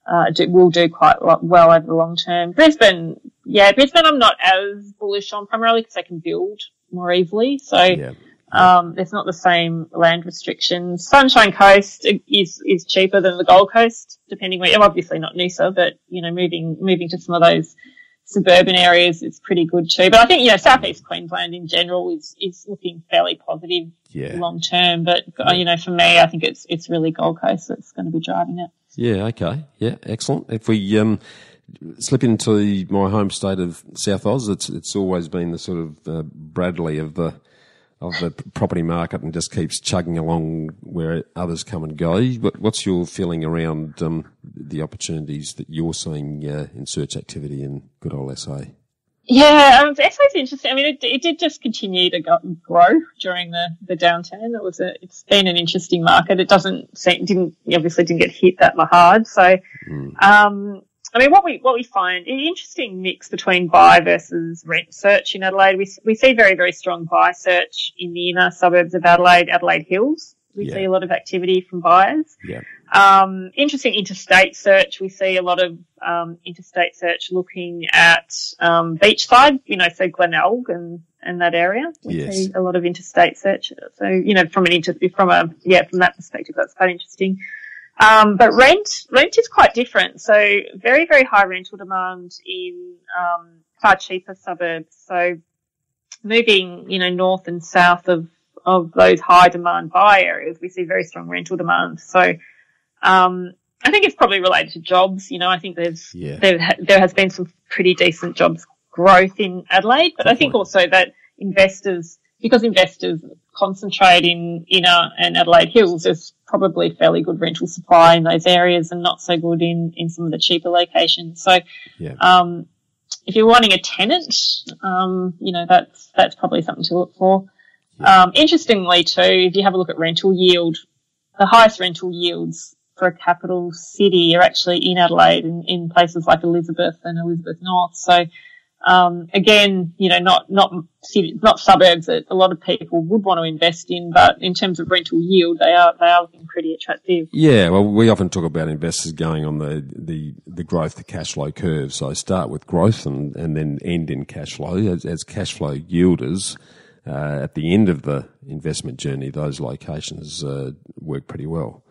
uh, do, will do quite well over the long term. Brisbane, yeah, Brisbane I'm not as bullish on primarily because they can build more easily. So, yeah. um, there's not the same land restrictions. Sunshine Coast is, is cheaper than the Gold Coast, depending where, obviously not Noosa, but, you know, moving, moving to some of those suburban areas is pretty good too. But I think, you know, Southeast Queensland in general is, is looking fairly positive yeah. long term. But, yeah. you know, for me, I think it's, it's really Gold Coast that's going to be driving it. Yeah, okay. Yeah, excellent. If we, um, slip into my home state of South Oz, it's it's always been the sort of uh, Bradley of the of the property market and just keeps chugging along where others come and go. What, what's your feeling around um, the opportunities that you're seeing uh, in search activity in good old S A? Yeah, um, S A's interesting. I mean, it, it did just continue to go, grow during the, the downturn. It was a, it's been an interesting market. It doesn't seem, didn't obviously didn't get hit that hard. So, mm. um, I mean, what we what we find an interesting mix between buy versus rent search in Adelaide. We we see very very strong buy search in the inner suburbs of Adelaide, Adelaide Hills. We yeah. see a lot of activity from buyers. Yeah. Um, interesting interstate search. We see a lot of um, interstate search looking at um, beachside. You know, so Glenelg and and that area. We yes. see a lot of interstate search. So you know, from an inter- from a yeah from that perspective, that's quite interesting. Um, but rent, rent is quite different. So very, very high rental demand in, um, far cheaper suburbs. So moving, you know, north and south of, of those high demand buy areas, we see very strong rental demand. So, um, I think it's probably related to jobs. You know, I think there's, yeah. there, there has been some pretty decent jobs growth in Adelaide. But I think also that investors, because investors concentrate in Inner and Adelaide Hills, there's probably fairly good rental supply in those areas and not so good in, in some of the cheaper locations. So yeah. um, if you're wanting a tenant, um, you know, that's that's probably something to look for. Yeah. Um, interestingly too, if you have a look at rental yield, the highest rental yields for a capital city are actually in Adelaide and in places like Elizabeth and Elizabeth North. So um, again, you know, not not city, not suburbs that a lot of people would want to invest in, but in terms of rental yield, they are they are looking pretty attractive. Yeah, well, we often talk about investors going on the the, the growth to cash flow curve. So start with growth and, and then end in cash flow as, as cash flow yielders. Uh, at the end of the investment journey, those locations uh, work pretty well.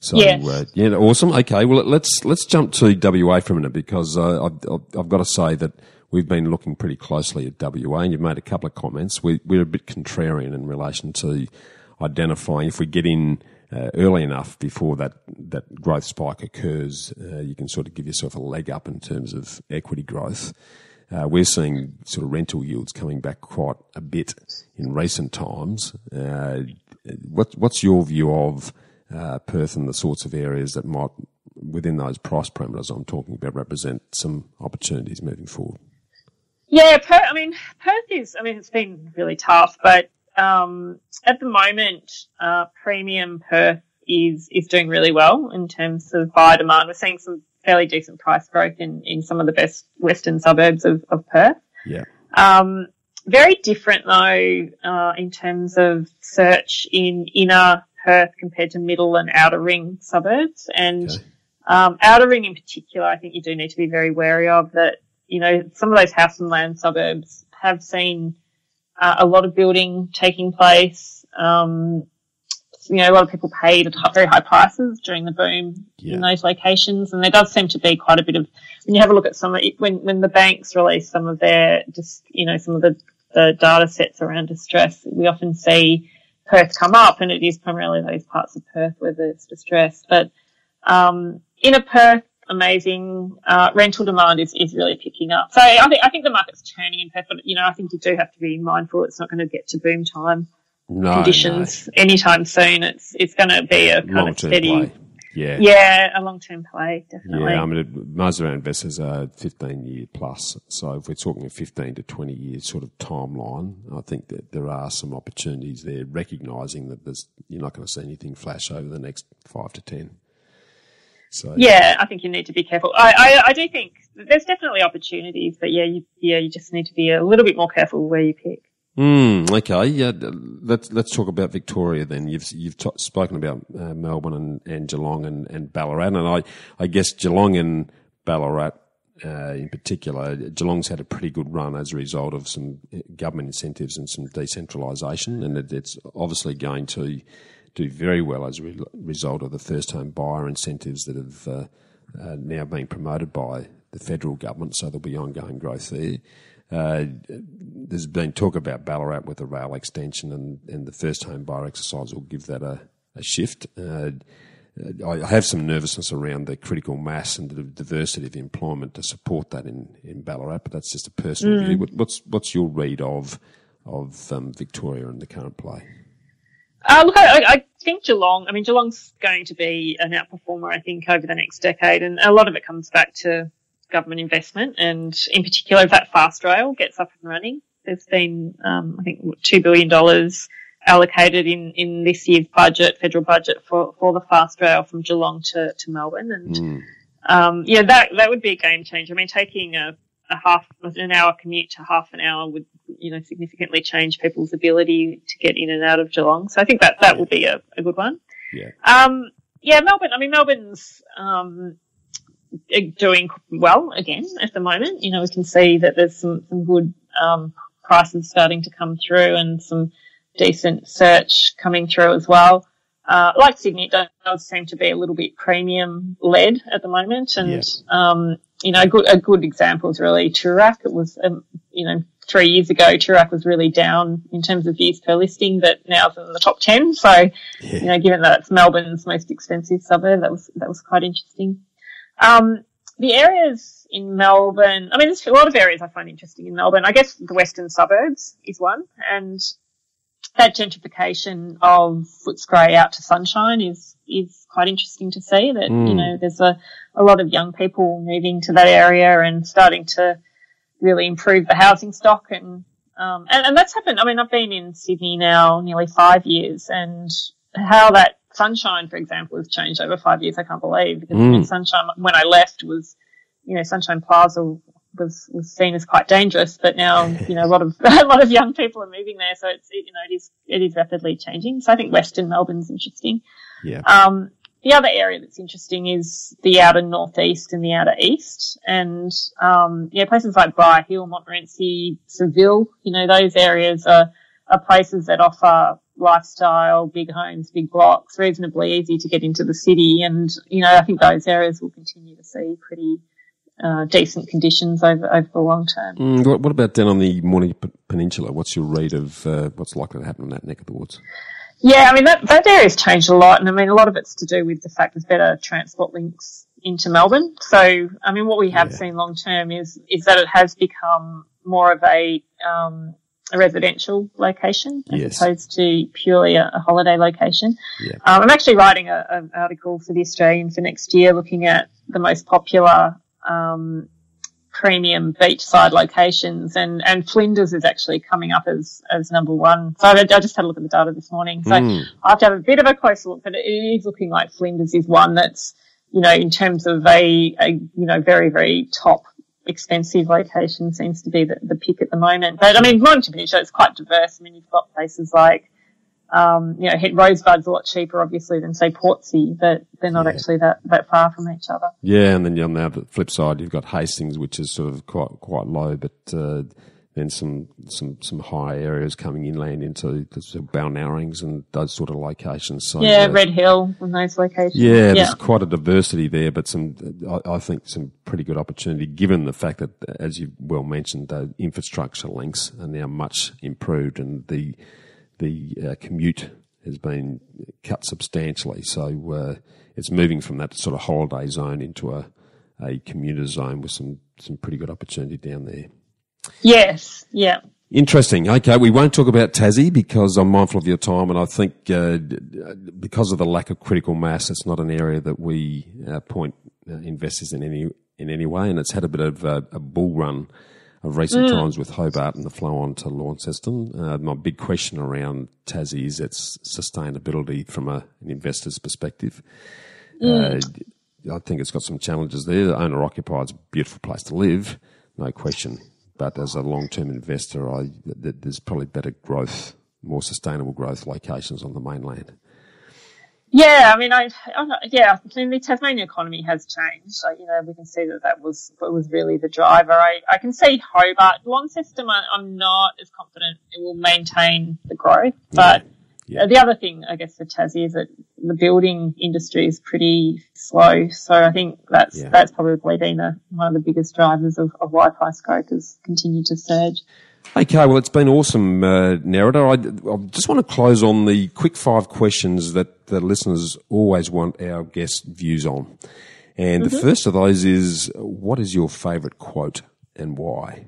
So yes. uh, yeah, awesome. Okay, well let's let's jump to W A for a minute because uh, I've, I've got to say that we've been looking pretty closely at W A, and you've made a couple of comments. We, we're a bit contrarian in relation to identifying if we get in uh, early enough before that that growth spike occurs, uh, you can sort of give yourself a leg up in terms of equity growth. Uh, we're seeing sort of rental yields coming back quite a bit in recent times. Uh, what, what's your view of uh, Perth and the sorts of areas that might, within those price parameters I'm talking about, represent some opportunities moving forward? Yeah, Perth, I mean, Perth is, I mean, it's been really tough, but um, at the moment, uh, premium Perth is, is doing really well in terms of buyer demand. We're seeing some fairly decent price growth in, in some of the best western suburbs of, of Perth. Yeah. Um, very different, though, uh, in terms of search in inner Perth compared to middle and outer ring suburbs. And okay. um, outer ring in particular, I think you do need to be very wary of that, you know, some of those house and land suburbs have seen uh, a lot of building taking place. Um You know, a lot of people paid at very high prices during the boom yeah. in those locations, and there does seem to be quite a bit of. When you have a look at some of when when the banks release some of their just you know some of the, the data sets around distress, we often see Perth come up, and it is primarily those parts of Perth where there's distress. But um, inner Perth, amazing uh, rental demand is, is really picking up. So I think I think the market's turning in Perth, but you know I think you do have to be mindful it's not going to get to boom time. No, conditions no. anytime soon. It's it's going to be a kind long-term of steady, play. yeah, yeah, a long term play, definitely. Yeah, I mean, it, most of our investors are fifteen year plus. So if we're talking a fifteen to twenty year sort of timeline, I think that there are some opportunities there. Recognising that there's you're not going to see anything flash over the next five to ten. So yeah, I think you need to be careful. I I, I do think there's definitely opportunities, but yeah, you, yeah, you just need to be a little bit more careful where you pick. Mm, okay, yeah. Let's let's talk about Victoria then. You've you've t- spoken about uh, Melbourne and, and Geelong and, and Ballarat, and I I guess Geelong and Ballarat uh, in particular. Geelong's had a pretty good run as a result of some government incentives and some decentralisation, and it, it's obviously going to do very well as a re- result of the first home buyer incentives that have uh, uh, now been promoted by the federal government. So there'll be ongoing growth there. Uh, there's been talk about Ballarat with the rail extension, and, and the first home buyer exercise will give that a, a shift. Uh, I have some nervousness around the critical mass and the diversity of employment to support that in, in Ballarat, but that's just a personal mm. view. What's what's your read of of um, Victoria in the current play? Uh, look, I, I think Geelong. I mean, Geelong's going to be an outperformer, I think, over the next decade, and a lot of it comes back to government investment, and in particular if that fast rail gets up and running. There's been, um, I think, two billion dollars allocated in, in this year's budget, federal budget, for, for the fast rail from Geelong to, to Melbourne. And, mm. um, yeah, that that would be a game changer. I mean, taking a, a half an hour commute to half an hour would, you know, significantly change people's ability to get in and out of Geelong. So I think that, that will be a, a good one. Yeah. Um, yeah, Melbourne, I mean, Melbourne's, um, doing well again at the moment. You know, we can see that there's some, some good um, prices starting to come through and some decent search coming through as well. Uh, like Sydney, it does, does seem to be a little bit premium-led at the moment. And, yes. um, you know, a good, a good example is really Toorak. It was, um, you know, three years ago, Toorak was really down in terms of views per listing, but now it's in the top ten. So, yeah. you know, given that it's Melbourne's most expensive suburb, that was that was quite interesting. Um, the areas in Melbourne, I mean, there's a lot of areas I find interesting in Melbourne. I guess the western suburbs is one, and that gentrification of Footscray out to Sunshine is is quite interesting to see that, mm. you know, there's a, a lot of young people moving to that area and starting to really improve the housing stock. And, um, and, and that's happened. I mean, I've been in Sydney now nearly five years and how that Sunshine, for example, has changed over five years, I can't believe, because mm. Sunshine, when I left, was, you know, Sunshine Plaza was, was seen as quite dangerous, but now, you know, a lot of, a lot of young people are moving there. So it's, you know, it is, it is rapidly changing. So I think Western Melbourne's interesting. Yeah. Um, the other area that's interesting is the outer northeast and the outer east. And, um, yeah, places like Briar Hill, Montmorency, Seville, you know, those areas are, are places that offer lifestyle, big homes, big blocks, reasonably easy to get into the city. And, you know, I think those areas will continue to see pretty uh, decent conditions over, over the long term. Mm, what about down on the Morney Peninsula? What's your read of uh, what's likely to happen in that neck of the woods? Yeah, I mean, that, that area's changed a lot. And, I mean, a lot of it's to do with the fact there's better transport links into Melbourne. So, I mean, what we have yeah. seen long term is is that it has become more of a um a residential location as yes. opposed to purely a, a holiday location. Yeah. Um, I'm actually writing a, an article for The Australian for next year looking at the most popular um, premium beachside locations, and, and Flinders is actually coming up as, as number one. So I, I just had a look at the data this morning. So mm. I have to have a bit of a closer look, but it is looking like Flinders is one that's, you know, in terms of a, a you know, very, very top expensive location seems to be the, the pick at the moment. But, I mean, Mornington so Peninsula, it's quite diverse. I mean, you've got places like, um, you know, Rosebud's a lot cheaper, obviously, than, say, Portsea, but they're not yeah. actually that, that far from each other. Yeah, and then on the flip side, you've got Hastings, which is sort of quite quite low, but uh, then some, some some high areas coming inland into Balnarings and those sort of locations. So, yeah, uh, Red Hill and those locations. Yeah, yeah, there's quite a diversity there, but some I, I think some pretty good opportunity given the fact that, as you well mentioned, the infrastructure links are now much improved and the the uh, commute has been cut substantially. So uh, it's moving from that sort of holiday zone into a, a commuter zone with some, some pretty good opportunity down there. Yes, yeah. Interesting. Okay, we won't talk about Tassie because I'm mindful of your time, and I think uh, because of the lack of critical mass, it's not an area that we uh, point uh, investors in any in any way, and it's had a bit of a, a bull run of recent mm. times with Hobart and the flow on to Launceston. Uh, my big question around Tassie is its sustainability from a, an investor's perspective. Mm. Uh, I think it's got some challenges there. The owner-occupied's a beautiful place to live, no question. But as a long-term investor, I, th- there's probably better growth, more sustainable growth locations on the mainland. Yeah, I mean, I, I'm not, yeah, I mean, the Tasmanian economy has changed. So, you know, we can see that that was that was really the driver. I, I can see Hobart, Launceston. I'm not as confident it will maintain the growth. But yeah. Yeah. the other thing, I guess, for Tassie is that the building industry is pretty slow. So I think that's yeah. that's probably been a, one of the biggest drivers of, of why price growth has continued to surge. Okay, well, it's been awesome, uh, Nerida. I, I just want to close on the quick five questions that the listeners always want our guests' views on. And mm-hmm. the first of those is, what is your favourite quote and why?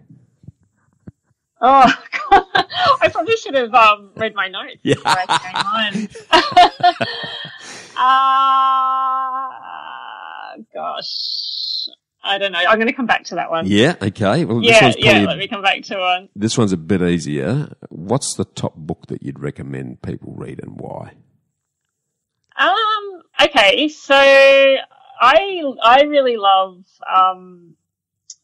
Oh, God. I probably should have um, read my notes yeah. before I came on. uh, gosh, I don't know. I'm going to come back to that one. Yeah, okay. Well, yeah, this one's probably, yeah, let me come back to one. This one's a bit easier. What's the top book that you'd recommend people read and why? Um. Okay, so I I really love um,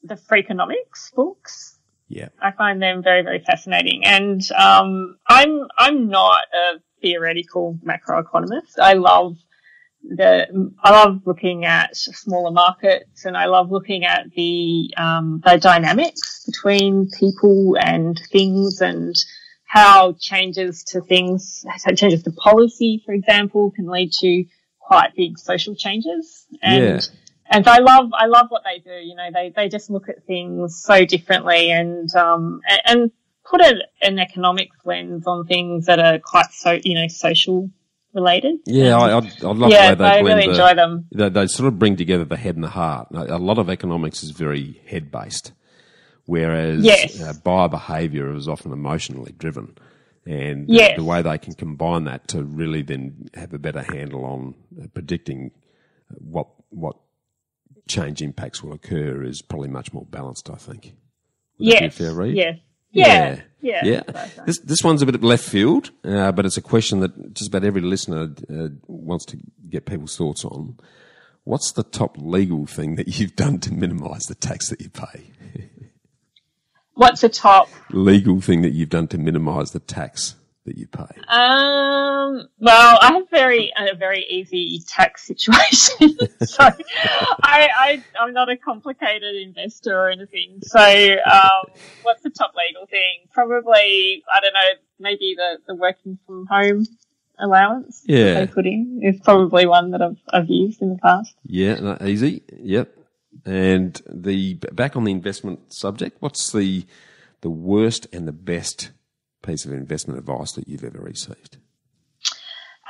the Freakonomics books. Yeah, I find them very, very fascinating. And um, I'm I'm not a theoretical macroeconomist. I love the I love looking at smaller markets, and I love looking at the um, the dynamics between people and things, and how changes to things, how changes to policy, for example, can lead to quite big social changes. And yeah. And so I love, I love what they do. You know, they, they just look at things so differently and, um, and, and put a, an economic lens on things that are quite so, you know, social related. Yeah, I, I'd, I'd love yeah, the way they I blend. Yeah, I really enjoy the, them. They, they sort of bring together the head and the heart. A lot of economics is very head-based, whereas yes. uh, buyer behaviour is often emotionally driven. And yes. the, the way they can combine that to really then have a better handle on predicting what what change impacts will occur is probably much more balanced, I think. Would yes. that be a fair read? Yes. Yeah, yeah, yeah. yeah. This this one's a bit of left field, uh, but it's a question that just about every listener uh, wants to get people's thoughts on. What's the top legal thing that you've done to minimise the tax that you pay? What's the top legal thing that you've done to minimise the tax that you pay? Um, well, I have very a very easy tax situation, so I, I I'm not a complicated investor or anything. So, um, what's the top legal thing? Probably I don't know. Maybe the, the working from home allowance yeah. that they put in is probably one that I've I've used in the past. Yeah, easy. Yep. And the back on the investment subject, what's the the worst and the best piece of investment advice that you've ever received?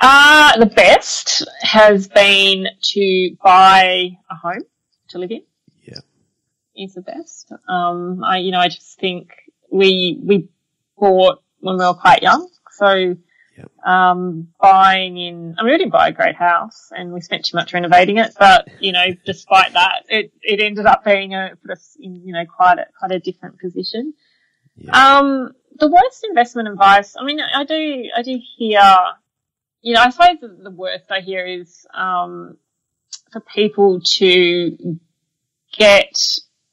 Uh, the best has been to buy a home to live in. Yeah, is the best. Um, I you know I just think we we bought when we were quite young, so. Um, buying in, I mean, we didn't buy a great house and we spent too much renovating it, but, you know, despite that, it, it ended up being a, put us in, you know, quite a, quite a different position. Yeah. Um, the worst investment advice, I mean, I do, I do hear, you know, I suppose the worst I hear is, um, for people to get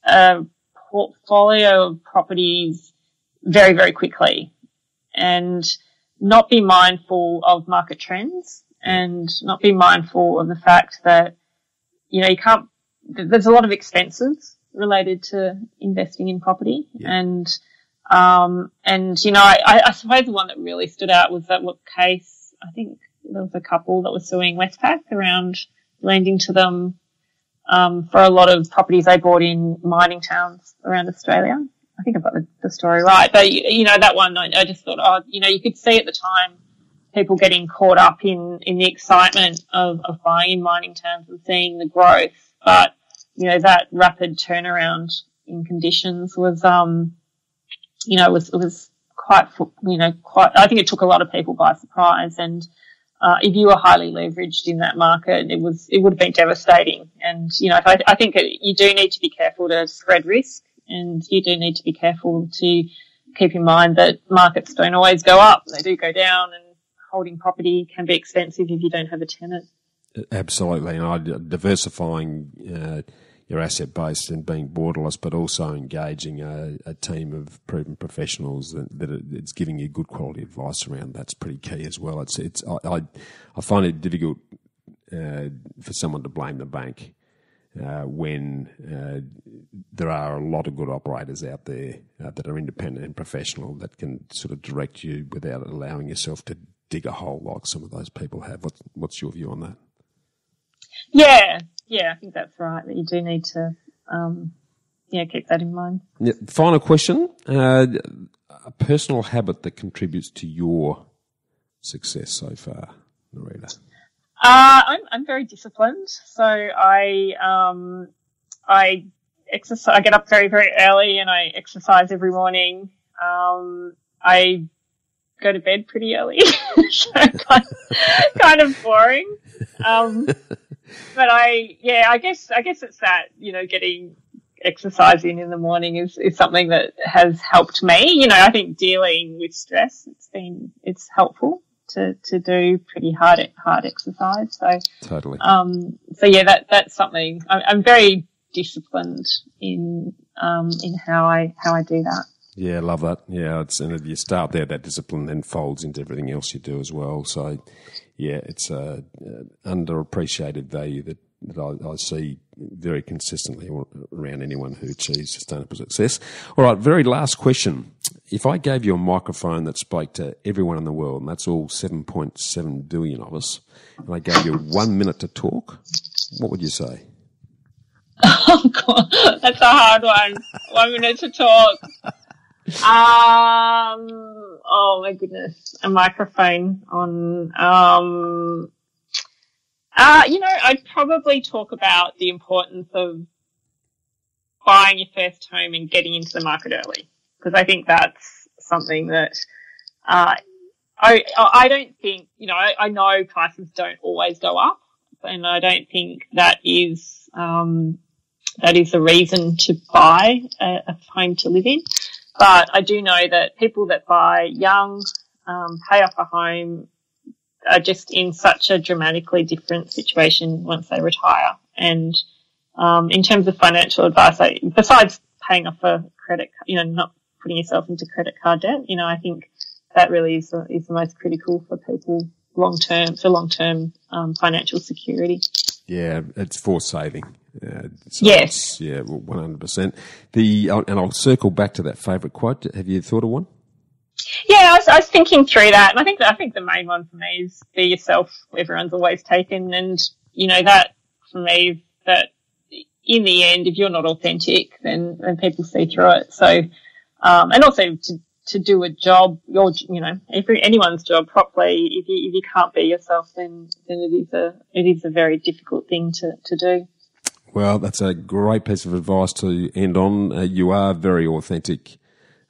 a portfolio of properties very, very quickly and, not be mindful of market trends and not be mindful of the fact that, you know, you can't, there's a lot of expenses related to investing in property. Yeah. And, um, and, you know, I, I suppose the one that really stood out was that what case, I think there was a couple that was suing Westpac around lending to them, um, for a lot of properties they bought in mining towns around Australia. I think I've got the, the story right. But, you, you know, that one, I, I just thought, oh, you know, you could see at the time people getting caught up in, in the excitement of, of buying in mining towns and seeing the growth. But, you know, that rapid turnaround in conditions was, um, you know, was, was quite, you know, quite, I think it took a lot of people by surprise. And, uh, if you were highly leveraged in that market, it was, it would have been devastating. And, you know, I, I think it, you do need to be careful to spread risk. And you do need to be careful to keep in mind that markets don't always go up. They do go down, and holding property can be expensive if you don't have a tenant. Absolutely. And diversifying uh, your asset base and being borderless, but also engaging a, a team of proven professionals that, that it's giving you good quality advice around, that's pretty key as well. It's it's I, I, I find it difficult uh, for someone to blame the bank. Uh, when uh, there are a lot of good operators out there uh, that are independent and professional that can sort of direct you without allowing yourself to dig a hole like some of those people have. What's, what's your view on that? Yeah, yeah, I think that's right, that you do need to um, yeah, keep that in mind. Yeah, final question, uh, a personal habit that contributes to your success so far, Nerida? Uh, I'm, I'm very disciplined. So I, um, I exercise, I get up very, very early and I exercise every morning. Um, I go to bed pretty early. So kind, kind of boring. Um, but I, yeah, I guess, I guess it's that, you know, getting exercising in the morning is, is something that has helped me. You know, I think dealing with stress, it's been, it's helpful. To, to do pretty hard hard exercise, so totally. Um, so yeah, that that's something. I'm, I'm very disciplined in um, in how I how I do that. Yeah, love that. Yeah, it's, and if you start there, that discipline then folds into everything else you do as well. So yeah, it's a uh, underappreciated value that that I, I see very consistently around anyone who achieves sustainable success. All right, very last question. If I gave you a microphone that spoke to everyone in the world, and that's all seven point seven billion of us, and I gave you one minute to talk, what would you say? Oh, God, that's a hard one. One minute to talk. Um, oh my goodness, a microphone on, um, uh, you know, I'd probably talk about the importance of buying your first home and getting into the market early, because I think that's something that, uh, I, I don't think, you know, I, I know prices don't always go up, and I don't think that is, um, that is the reason to buy a, a home to live in. But I do know that people that buy young, um, pay off a home are just in such a dramatically different situation once they retire. And, um, in terms of financial advice, I, besides paying off a credit, you know, not putting yourself into credit card debt, you know, I think that really is the, is the most critical for people long term, for long term, um, financial security. Yeah, it's for saving. Uh, so yes. Yeah, one hundred percent. The and I'll circle back to that favourite quote. Have you thought of one? Yeah, I was, I was thinking through that, and I think that, I think the main one for me is be yourself. Everyone's always taken, and you know that for me that in the end, if you're not authentic, then then people see through it. So, um, and also to to do a job, your you know every, anyone's job properly. If you if you can't be yourself, then then it is a it is a very difficult thing to to do. Well, that's a great piece of advice to end on. Uh, you are very authentic,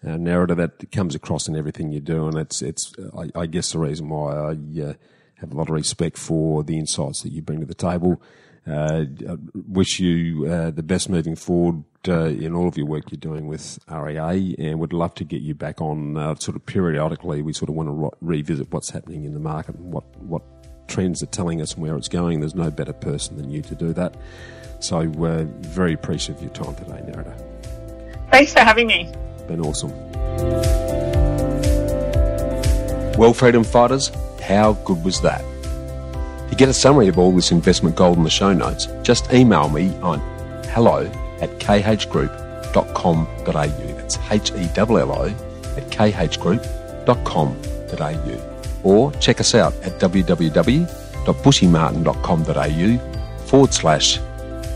uh, Nerida. That comes across in everything you do, and it's it's. I, I guess the reason why I uh, have a lot of respect for the insights that you bring to the table. Uh, I wish you uh, the best moving forward uh, in all of your work you're doing with R E A, and would love to get you back on uh, sort of periodically. We sort of want to re- revisit what's happening in the market and what what trends are telling us and where it's going. There's no better person than you to do that. So we're uh, very appreciative of your time today, Nerida. Thanks for having me. Been awesome. Well, Freedom Fighters, how good was that? To get a summary of all this investment gold in the show notes, just email me on hello at k h group dot com dot a u. That's H E L L O at k h group dot com dot a u. Or check us out at www.bushymartin.com.au forward slash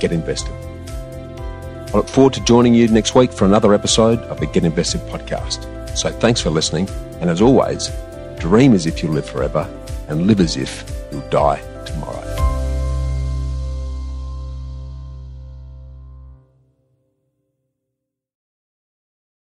Get Invested. I look forward to joining you next week for another episode of the Get Invested podcast. So thanks for listening, and as always, dream as if you live forever and live as if you'll die tomorrow.